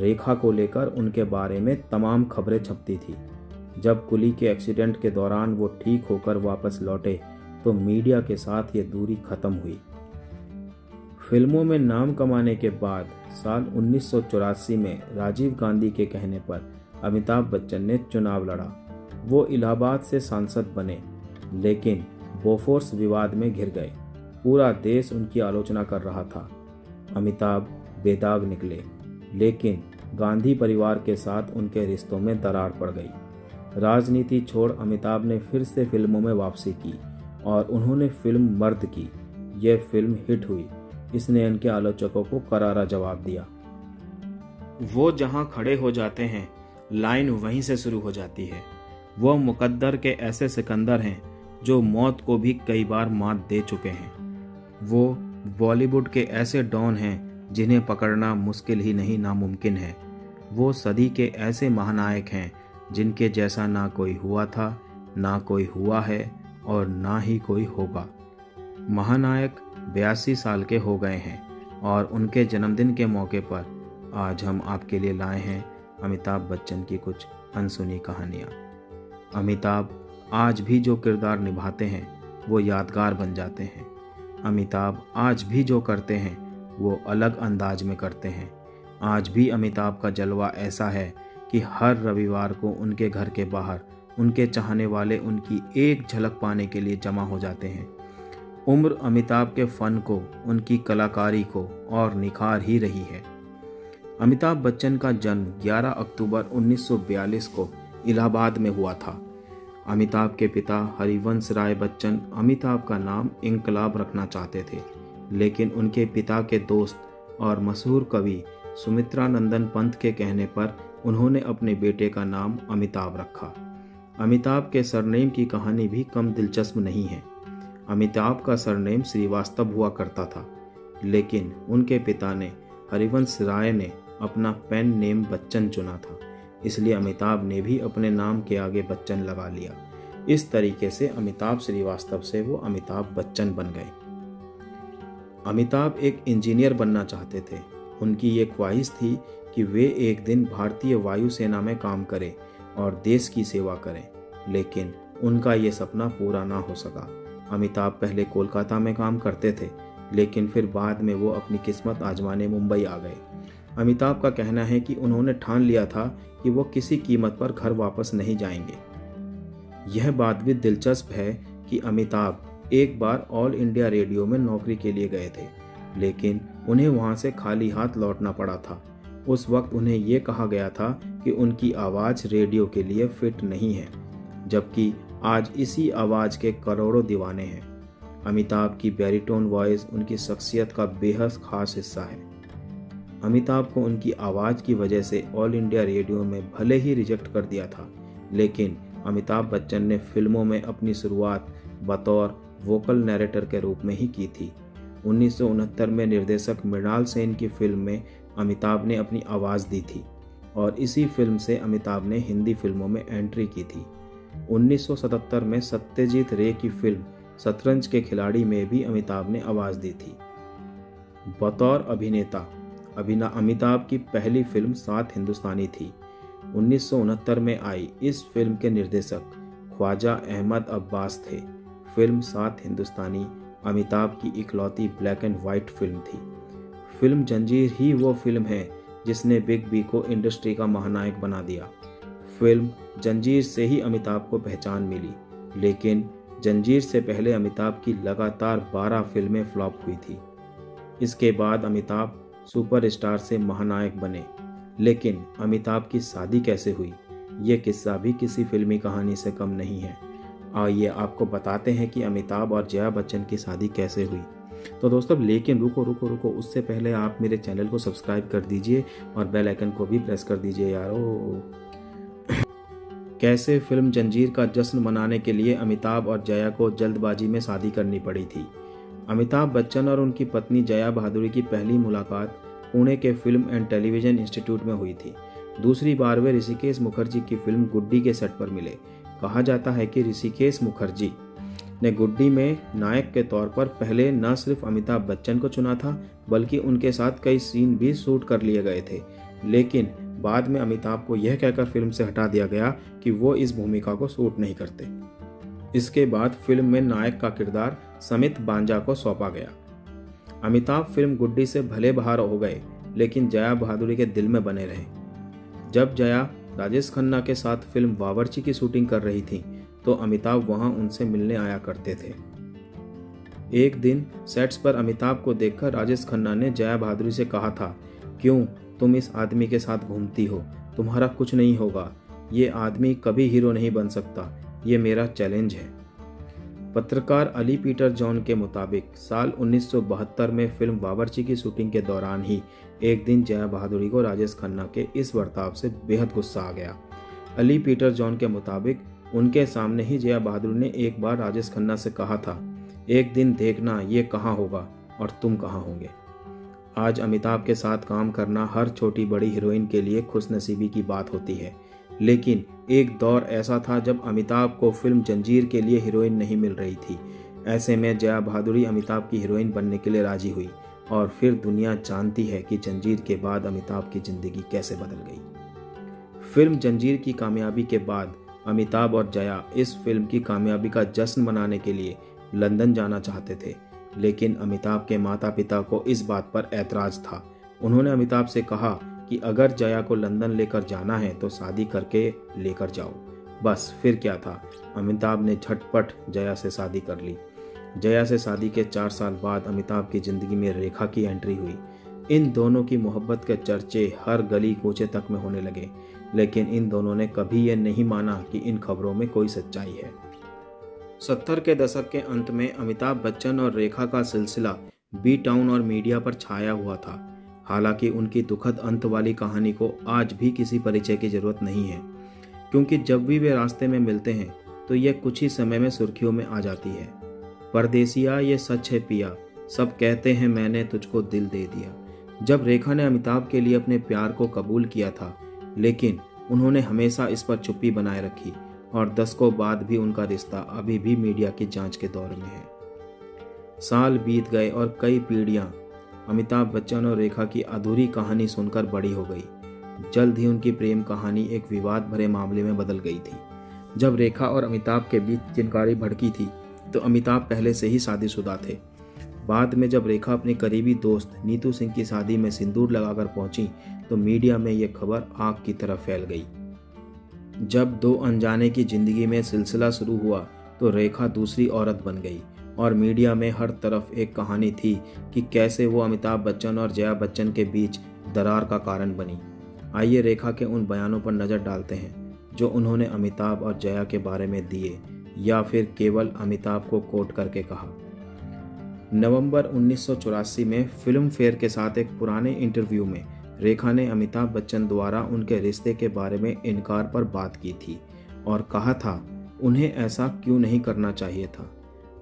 रेखा को लेकर उनके बारे में तमाम खबरें छपती थी। जब कुली के एक्सीडेंट के दौरान वो ठीक होकर वापस लौटे तो मीडिया के साथ ये दूरी खत्म हुई। फिल्मों में नाम कमाने के बाद साल 1984 में राजीव गांधी के कहने पर अमिताभ बच्चन ने चुनाव लड़ा। वो इलाहाबाद से सांसद बने, लेकिन बोफोर्स विवाद में घिर गए। पूरा देश उनकी आलोचना कर रहा था। अमिताभ बेदाग निकले, लेकिन गांधी परिवार के साथ उनके रिश्तों में दरार पड़ गई। राजनीति छोड़ अमिताभ ने फिर से फिल्मों में वापसी की और उन्होंने फिल्म मर्द की। यह फिल्म हिट हुई। इसने उनके आलोचकों को करारा जवाब दिया। वो जहां खड़े हो जाते हैं, लाइन वहीं से शुरू हो जाती है। वो मुकद्दर के ऐसे सिकंदर हैं जो मौत को भी कई बार मात दे चुके हैं। वो बॉलीवुड के ऐसे डॉन हैं जिन्हें पकड़ना मुश्किल ही नहीं नामुमकिन है। वो सदी के ऐसे महानायक हैं जिनके जैसा ना कोई हुआ था, ना कोई हुआ है और ना ही कोई होगा। महानायक 82 साल के हो गए हैं और उनके जन्मदिन के मौके पर आज हम आपके लिए लाए हैं अमिताभ बच्चन की कुछ अनसुनी कहानियाँ। अमिताभ आज भी जो किरदार निभाते हैं वो यादगार बन जाते हैं। अमिताभ आज भी जो करते हैं वो अलग अंदाज में करते हैं। आज भी अमिताभ का जलवा ऐसा है कि हर रविवार को उनके घर के बाहर उनके चाहने वाले उनकी एक झलक पाने के लिए जमा हो जाते हैं। उम्र अमिताभ के फन को, उनकी कलाकारी को और निखार ही रही है। अमिताभ बच्चन का जन्म 11 अक्टूबर 1942 को इलाहाबाद में हुआ था। अमिताभ के पिता हरिवंश राय बच्चन अमिताभ का नाम इंकलाब रखना चाहते थे, लेकिन उनके पिता के दोस्त और मशहूर कवि सुमित्रानंदन पंत के कहने पर उन्होंने अपने बेटे का नाम अमिताभ रखा। अमिताभ के सरनेम की कहानी भी कम दिलचस्प नहीं है। अमिताभ का सरनेम श्रीवास्तव हुआ करता था, लेकिन उनके पिता ने हरिवंश राय ने अपना पेन नेम बच्चन चुना था, इसलिए अमिताभ ने भी अपने नाम के आगे बच्चन लगा लिया। इस तरीके से अमिताभ श्रीवास्तव से वो अमिताभ बच्चन बन गए। अमिताभ एक इंजीनियर बनना चाहते थे। उनकी ये ख्वाहिश थी कि वे एक दिन भारतीय वायुसेना में काम करें और देश की सेवा करें, लेकिन उनका ये सपना पूरा ना हो सका। अमिताभ पहले कोलकाता में काम करते थे, लेकिन फिर बाद में वो अपनी किस्मत आजमाने मुंबई आ गए। अमिताभ का कहना है कि उन्होंने ठान लिया था कि वो किसी कीमत पर घर वापस नहीं जाएंगे। यह बात भी दिलचस्प है कि अमिताभ एक बार ऑल इंडिया रेडियो में नौकरी के लिए गए थे, लेकिन उन्हें वहां से खाली हाथ लौटना पड़ा था। उस वक्त उन्हें ये कहा गया था कि उनकी आवाज़ रेडियो के लिए फिट नहीं है, जबकि आज इसी आवाज़ के करोड़ों दीवाने हैं। अमिताभ की बैरिटोन वॉइस उनकी शख्सियत का बेहद खास हिस्सा है। अमिताभ को उनकी आवाज़ की वजह से ऑल इंडिया रेडियो में भले ही रिजेक्ट कर दिया था, लेकिन अमिताभ बच्चन ने फिल्मों में अपनी शुरुआत बतौर वोकल नैरेटर के रूप में ही की थी। 1969 में निर्देशक मृणाल सेन की फिल्म में अमिताभ ने अपनी आवाज़ दी थी और इसी फिल्म से अमिताभ ने हिंदी फिल्मों में एंट्री की थी। 1977 में सत्यजीत रे की फिल्म शतरंज के खिलाड़ी में भी अमिताभ ने आवाज़ दी थी। बतौर अभिनेता अमिताभ की पहली फिल्म 7 हिंदुस्तानी थी, 1969 में आई। इस फिल्म के निर्देशक ख्वाजा अहमद अब्बास थे। फिल्म 7 हिंदुस्तानी अमिताभ की इकलौती ब्लैक एंड वाइट फिल्म थी। फिल्म जंजीर ही वो फिल्म है जिसने बिग बी को इंडस्ट्री का महानायक बना दिया। फिल्म जंजीर से ही अमिताभ को पहचान मिली, लेकिन जंजीर से पहले अमिताभ की लगातार 12 फिल्में फ्लॉप हुई थी। इसके बाद अमिताभ सुपरस्टार से महानायक बने, लेकिन अमिताभ की शादी कैसे हुई, ये किस्सा भी किसी फिल्मी कहानी से कम नहीं है। आइए आपको बताते हैं कि अमिताभ और जया बच्चन की शादी कैसे हुई। तो दोस्तों, लेकिन रुको, उससे पहले आप मेरे चैनल को सब्सक्राइब कर दीजिए और बेल आइकन को भी प्रेस कर दीजिए यारो। कैसे फिल्म जंजीर का जश्न मनाने के लिए अमिताभ और जया को जल्दबाजी में शादी करनी पड़ी थी। अमिताभ बच्चन और उनकी पत्नी जया भादुरी की पहली मुलाकात पुणे के फिल्म एंड टेलीविज़न इंस्टीट्यूट में हुई थी। दूसरी बार वे ऋषिकेश मुखर्जी की फिल्म गुड्डी के सेट पर मिले। कहा जाता है कि ऋषिकेश मुखर्जी ने गुड्डी में नायक के तौर पर पहले न सिर्फ अमिताभ बच्चन को चुना था, बल्कि उनके साथ कई सीन भी शूट कर लिए गए थे, लेकिन बाद में अमिताभ को यह कहकर फिल्म से हटा दिया गया कि वो इस भूमिका को शूट नहीं करते। इसके बाद फिल्म में नायक का किरदार समित बांजा को सौंपा गया। अमिताभ फिल्म गुड्डी से भले बाहर हो गए, लेकिन जया भादुरी के दिल में बने रहे। जब जया राजेश खन्ना के साथ फिल्म बावर्ची की शूटिंग कर रही थी, तो अमिताभ वहां उनसे मिलने आया करते थे। एक दिन सेट्स पर अमिताभ को देखकर राजेश खन्ना ने जया भादुरी से कहा था, क्यों तुम इस आदमी के साथ घूमती हो, तुम्हारा कुछ नहीं होगा, ये आदमी कभी हीरो नहीं बन सकता, ये मेरा चैलेंज है। पत्रकार अली पीटर जॉन के मुताबिक साल 1972 में फिल्म बावर्ची की शूटिंग के दौरान ही एक दिन जया भादुरी को राजेश खन्ना के इस बर्ताव से बेहद गुस्सा आ गया। अली पीटर जॉन के मुताबिक उनके सामने ही जया भादुरी ने एक बार राजेश खन्ना से कहा था, एक दिन देखना ये कहाँ होगा और तुम कहाँ होंगे। आज अमिताभ के साथ काम करना हर छोटी बड़ी हीरोइन के लिए खुशनसीबी की बात होती है, लेकिन एक दौर ऐसा था जब अमिताभ को फिल्म जंजीर के लिए हीरोइन नहीं मिल रही थी। ऐसे में जया भादुरी अमिताभ की हीरोइन बनने के लिए राजी हुई और फिर दुनिया जानती है कि जंजीर के बाद अमिताभ की ज़िंदगी कैसे बदल गई। फिल्म जंजीर की कामयाबी के बाद अमिताभ और जया इस फिल्म की कामयाबी का जश्न मनाने के लिए लंदन जाना चाहते थे, लेकिन अमिताभ के माता पिता को इस बात पर ऐतराज़ था। उन्होंने अमिताभ से कहा कि अगर जया को लंदन लेकर जाना है तो शादी करके लेकर जाओ, बस फिर क्या था। अमिताभ ने झटपट जया से शादी कर ली। जया से शादी के 4 साल बाद अमिताभ की ज़िंदगी में रेखा की एंट्री हुई। इन दोनों की मोहब्बत के चर्चे हर गली कूचे तक में होने लगे, लेकिन इन दोनों ने कभी ये नहीं माना कि इन खबरों में कोई सच्चाई है। 70 के दशक के अंत में अमिताभ बच्चन और रेखा का सिलसिला बी टाउन और मीडिया पर छाया हुआ था। हालांकि उनकी दुखद अंत वाली कहानी को आज भी किसी परिचय की ज़रूरत नहीं है, क्योंकि जब भी वे रास्ते में मिलते हैं तो यह कुछ ही समय में सुर्खियों में आ जाती है। परदेसिया ये सच है पिया, सब कहते हैं मैंने तुझको दिल दे दिया। जब रेखा ने अमिताभ के लिए अपने प्यार को कबूल किया था, लेकिन उन्होंने हमेशा इस पर चुप्पी बनाए रखी और दशकों बाद भी उनका रिश्ता अभी भी मीडिया की जांच के दौर में है। साल बीत गए और कई पीढ़ियां अमिताभ बच्चन और रेखा की अधूरी कहानी सुनकर बड़ी हो गई। जल्द ही उनकी प्रेम कहानी एक विवाद भरे मामले में बदल गई थी। जब रेखा और अमिताभ के बीच चिनकारी भड़की थी तो अमिताभ पहले से ही शादीशुदा थे। बाद में जब रेखा अपने करीबी दोस्त नीतू सिंह की शादी में सिंदूर लगाकर पहुंची तो मीडिया में यह खबर आग की तरह फैल गई। जब दो अनजाने की जिंदगी में सिलसिला शुरू हुआ तो रेखा दूसरी औरत बन गई और मीडिया में हर तरफ एक कहानी थी कि कैसे वो अमिताभ बच्चन और जया बच्चन के बीच दरार का कारण बनी। आइए रेखा के उन बयानों पर नज़र डालते हैं जो उन्होंने अमिताभ और जया के बारे में दिए या फिर केवल अमिताभ को कोट करके कहा। नवंबर 1984 में फिल्म फेयर के साथ एक पुराने इंटरव्यू में रेखा ने अमिताभ बच्चन द्वारा उनके रिश्ते के बारे में इनकार पर बात की थी और कहा था उन्हें ऐसा क्यों नहीं करना चाहिए था।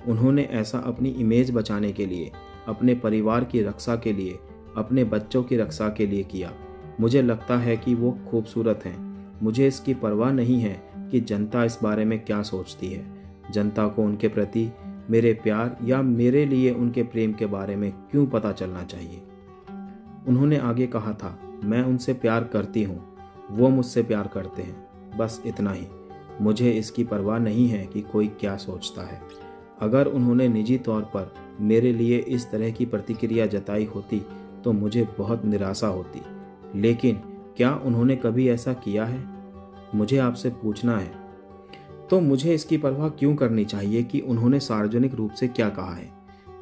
उन्होंने ऐसा अपनी इमेज बचाने के लिए, अपने परिवार की रक्षा के लिए, अपने बच्चों की रक्षा के लिए किया। मुझे लगता है कि वो खूबसूरत हैं, मुझे इसकी परवाह नहीं है कि जनता इस बारे में क्या सोचती है। जनता को उनके प्रति मेरे प्यार या मेरे लिए उनके प्रेम के बारे में क्यों पता चलना चाहिए। उन्होंने आगे कहा था, मैं उनसे प्यार करती हूँ, वो मुझसे प्यार करते हैं, बस इतना ही। मुझे इसकी परवाह नहीं है कि कोई क्या सोचता है। अगर उन्होंने निजी तौर पर मेरे लिए इस तरह की प्रतिक्रिया जताई होती तो मुझे बहुत निराशा होती, लेकिन क्या उन्होंने कभी ऐसा किया है? मुझे आपसे पूछना है तो मुझे इसकी परवाह क्यों करनी चाहिए कि उन्होंने सार्वजनिक रूप से क्या कहा है।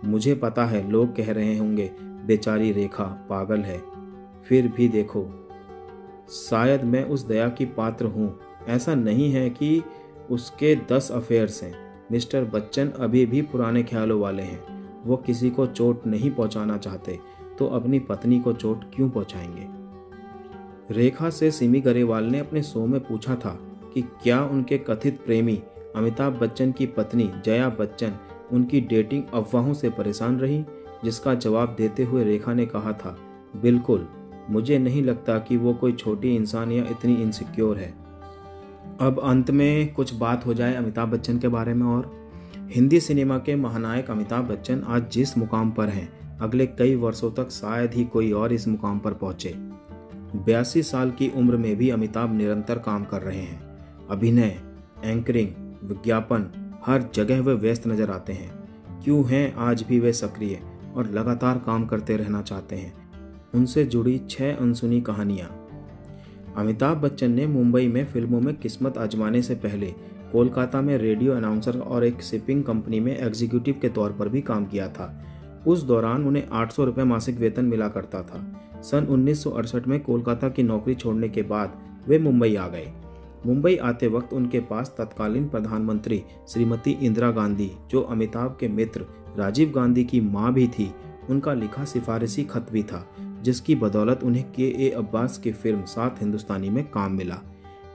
मुझे पता है लोग कह रहे होंगे बेचारी रेखा पागल है, फिर भी देखो शायद मैं उस दया की पात्र हूँ। ऐसा नहीं है कि उसके 10 अफेयर्स हैं। मिस्टर बच्चन अभी भी पुराने ख्यालों वाले हैं, वो किसी को चोट नहीं पहुँचाना चाहते तो अपनी पत्नी को चोट क्यों पहुँचाएंगे। रेखा से सिमी गरेवाल ने अपने शो में पूछा था कि क्या उनके कथित प्रेमी अमिताभ बच्चन की पत्नी जया बच्चन उनकी डेटिंग अफवाहों से परेशान रही, जिसका जवाब देते हुए रेखा ने कहा था, बिल्कुल, मुझे नहीं लगता कि वो कोई छोटी इंसान या इतनी इनसिक्योर है। अब अंत में कुछ बात हो जाए अमिताभ बच्चन के बारे में। और हिंदी सिनेमा के महानायक अमिताभ बच्चन आज जिस मुकाम पर हैं, अगले कई वर्षों तक शायद ही कोई और इस मुकाम पर पहुंचे। 82 साल की उम्र में भी अमिताभ निरंतर काम कर रहे हैं। अभिनय, एंकरिंग, विज्ञापन, हर जगह वे व्यस्त नजर आते हैं। क्यों हैं आज भी वे सक्रिय और लगातार काम करते रहना चाहते हैं। उनसे जुड़ी 6 अनसुनी कहानियाँ। अमिताभ बच्चन ने मुंबई में फिल्मों में किस्मत आजमाने से पहले कोलकाता में रेडियो अनाउंसर और एक शिपिंग कंपनी में एग्जीक्यूटिव के तौर पर भी काम किया था। उस दौरान उन्हें 800 रुपये मासिक वेतन मिला करता था। सन 1968 में कोलकाता की नौकरी छोड़ने के बाद वे मुंबई आ गए। मुंबई आते वक्त उनके पास तत्कालीन प्रधानमंत्री श्रीमती इंदिरा गांधी, जो अमिताभ के मित्र राजीव गांधी की मां भी थी, उनका लिखा सिफारिशी खत भी था, जिसकी बदौलत उन्हें के.ए. अब्बास की फिल्म 7 हिंदुस्तानी में काम मिला।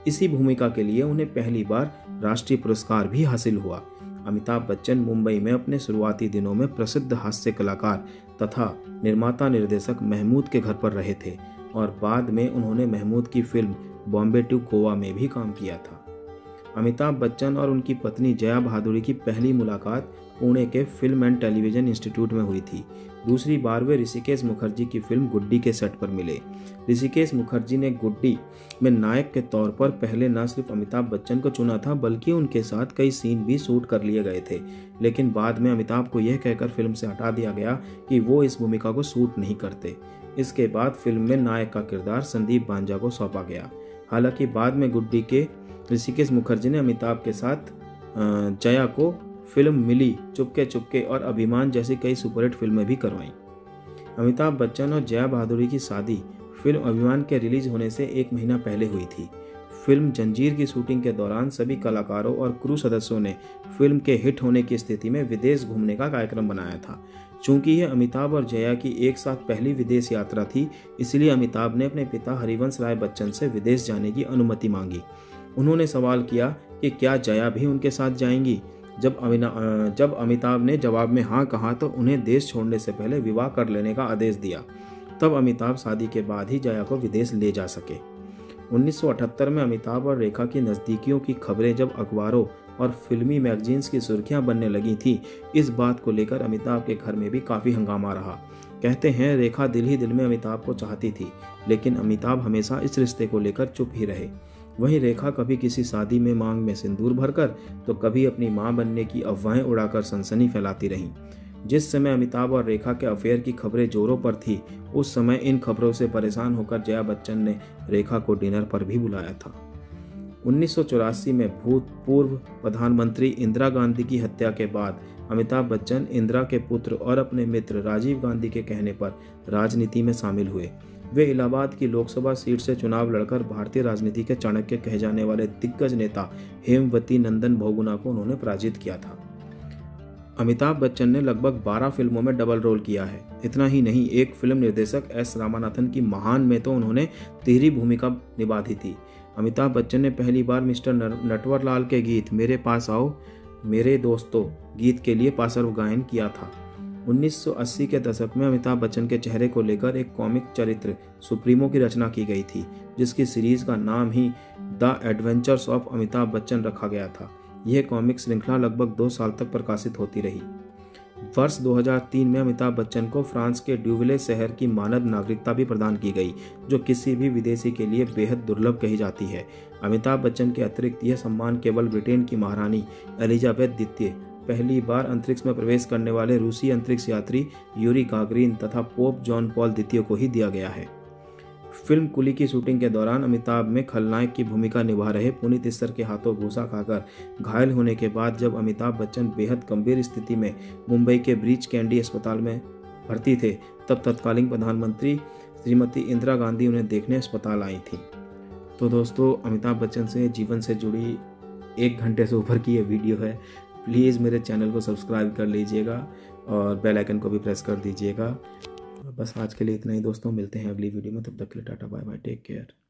इसी भूमिका के लिए उन्हें पहली बार राष्ट्रीय पुरस्कार भी हासिल हुआ। अमिताभ बच्चन मुंबई में अपने शुरुआती दिनों में प्रसिद्ध हास्य कलाकार तथा निर्माता निर्देशक महमूद के घर पर रहे थे और बाद में उन्होंने महमूद की फिल्म बॉम्बे टू गोवा में भी काम किया था। अमिताभ बच्चन और उनकी पत्नी जया भादुरी की पहली मुलाकात पुणे के फिल्म एंड टेलीविज़न इंस्टीट्यूट में हुई थी। दूसरी बार वे ऋषिकेश मुखर्जी की फिल्म गुड्डी के सेट पर मिले। ऋषिकेश मुखर्जी ने गुड्डी में नायक के तौर पर पहले न सिर्फ अमिताभ बच्चन को चुना था बल्कि उनके साथ कई सीन भी शूट कर लिए गए थे, लेकिन बाद में अमिताभ को यह कहकर फिल्म से हटा दिया गया कि वो इस भूमिका को शूट नहीं करते। इसके बाद फिल्म में नायक का किरदार संदीप बांजा को सौंपा गया। हालांकि बाद में गुड्डी के ऋषिकेश मुखर्जी ने अमिताभ के साथ जया को फिल्म मिली, चुपके चुपके और अभिमान जैसी कई सुपरहिट फिल्में भी करवाईं। अमिताभ बच्चन और जया भादुरी की शादी फिल्म अभिमान के रिलीज होने से 1 महीना पहले हुई थी। फिल्म जंजीर की शूटिंग के दौरान सभी कलाकारों और क्रू सदस्यों ने फिल्म के हिट होने की स्थिति में विदेश घूमने का कार्यक्रम बनाया था। चूंकि यह अमिताभ और जया की एक साथ पहली विदेश यात्रा थी, इसलिए अमिताभ ने अपने पिता हरिवंश राय बच्चन से विदेश जाने की अनुमति मांगी। उन्होंने सवाल किया कि क्या जया भी उनके साथ जाएंगी। जब अमिताभ ने जवाब में हाँ कहा तो उन्हें देश छोड़ने से पहले विवाह कर लेने का आदेश दिया। तब अमिताभ शादी के बाद ही जया को विदेश ले जा सके। 1978 में अमिताभ और रेखा की नज़दीकियों की खबरें जब अखबारों और फिल्मी मैगजीन्स की सुर्खियां बनने लगी थीं, इस बात को लेकर अमिताभ के घर में भी काफ़ी हंगामा रहा। कहते हैं रेखा दिल ही दिल में अमिताभ को चाहती थी, लेकिन अमिताभ हमेशा इस रिश्ते को लेकर चुप ही रहे। वहीं रेखा कभी किसी शादी में मांग में सिंदूर भरकर तो कभी अपनी मां बनने की अफवाहें उड़ाकर सनसनी फैलाती रहीं। जिस समय अमिताभ और रेखा के अफेयर की खबरें जोरों पर थी, उस समय इन खबरों से परेशान होकर जया बच्चन ने रेखा को डिनर पर भी बुलाया था। 1984 में भूतपूर्व प्रधानमंत्री इंदिरा गांधी की हत्या के बाद अमिताभ बच्चन इंदिरा के पुत्र और अपने मित्र राजीव गांधी के कहने पर राजनीति में शामिल हुए। वे इलाहाबाद की लोकसभा सीट से चुनाव लड़कर भारतीय राजनीति के चाणक्य कहे जाने वाले दिग्गज नेता हेमवती नंदन बहुगुणा को उन्होंने पराजित किया था। अमिताभ बच्चन ने लगभग 12 फिल्मों में डबल रोल किया है। इतना ही नहीं, एक फिल्म निर्देशक एस रामानाथन की महान में तो उन्होंने तिहरी भूमिका निभा दी थी। अमिताभ बच्चन ने पहली बार मिस्टर नटवरलाल के गीत मेरे पास आओ मेरे दोस्तों गीत के लिए पार्श्व गायन किया था। 1980 के दशक में अमिताभ बच्चन के चेहरे को लेकर एक कॉमिक चरित्र सुप्रीमो की रचना की गई थी, जिसकी सीरीज का नाम ही the Adventures of Amitabh Bachchan रखा गया था। यह कॉमिक श्रृंखला लगभग 2 साल तक प्रकाशित होती रही। वर्ष 2003 में अमिताभ बच्चन को फ्रांस के ड्यूविले शहर की मानद नागरिकता भी प्रदान की गई, जो किसी भी विदेशी के लिए बेहद दुर्लभ कही जाती है। अमिताभ बच्चन के अतिरिक्त यह सम्मान केवल ब्रिटेन की महारानी एलिजाबेथ द्वितीय, पहली बार अंतरिक्ष में प्रवेश करने वाले रूसी अंतरिक्ष यात्री यूरी गागरिन तथा पोप जॉन पॉल द्वितीय को ही दिया गया है। फिल्म कुली की शूटिंग के दौरान अमिताभ में खलनायक की भूमिका निभा रहे पुनीत इस्सर के हाथों घूसा खाकर घायल होने के बाद जब अमिताभ बच्चन बेहद गंभीर स्थिति में मुंबई के ब्रीच कैंडी अस्पताल में भर्ती थे, तब तत्कालीन प्रधानमंत्री श्रीमती इंदिरा गांधी उन्हें देखने अस्पताल आई थी। तो दोस्तों, अमिताभ बच्चन से जीवन से जुड़ी 1 घंटे से ऊपर की ये वीडियो है। प्लीज़ मेरे चैनल को सब्सक्राइब कर लीजिएगा और बेल आइकन को भी प्रेस कर दीजिएगा। बस आज के लिए इतना ही दोस्तों, मिलते हैं अगली वीडियो में। तब तक के लिए tata bye bye, take care.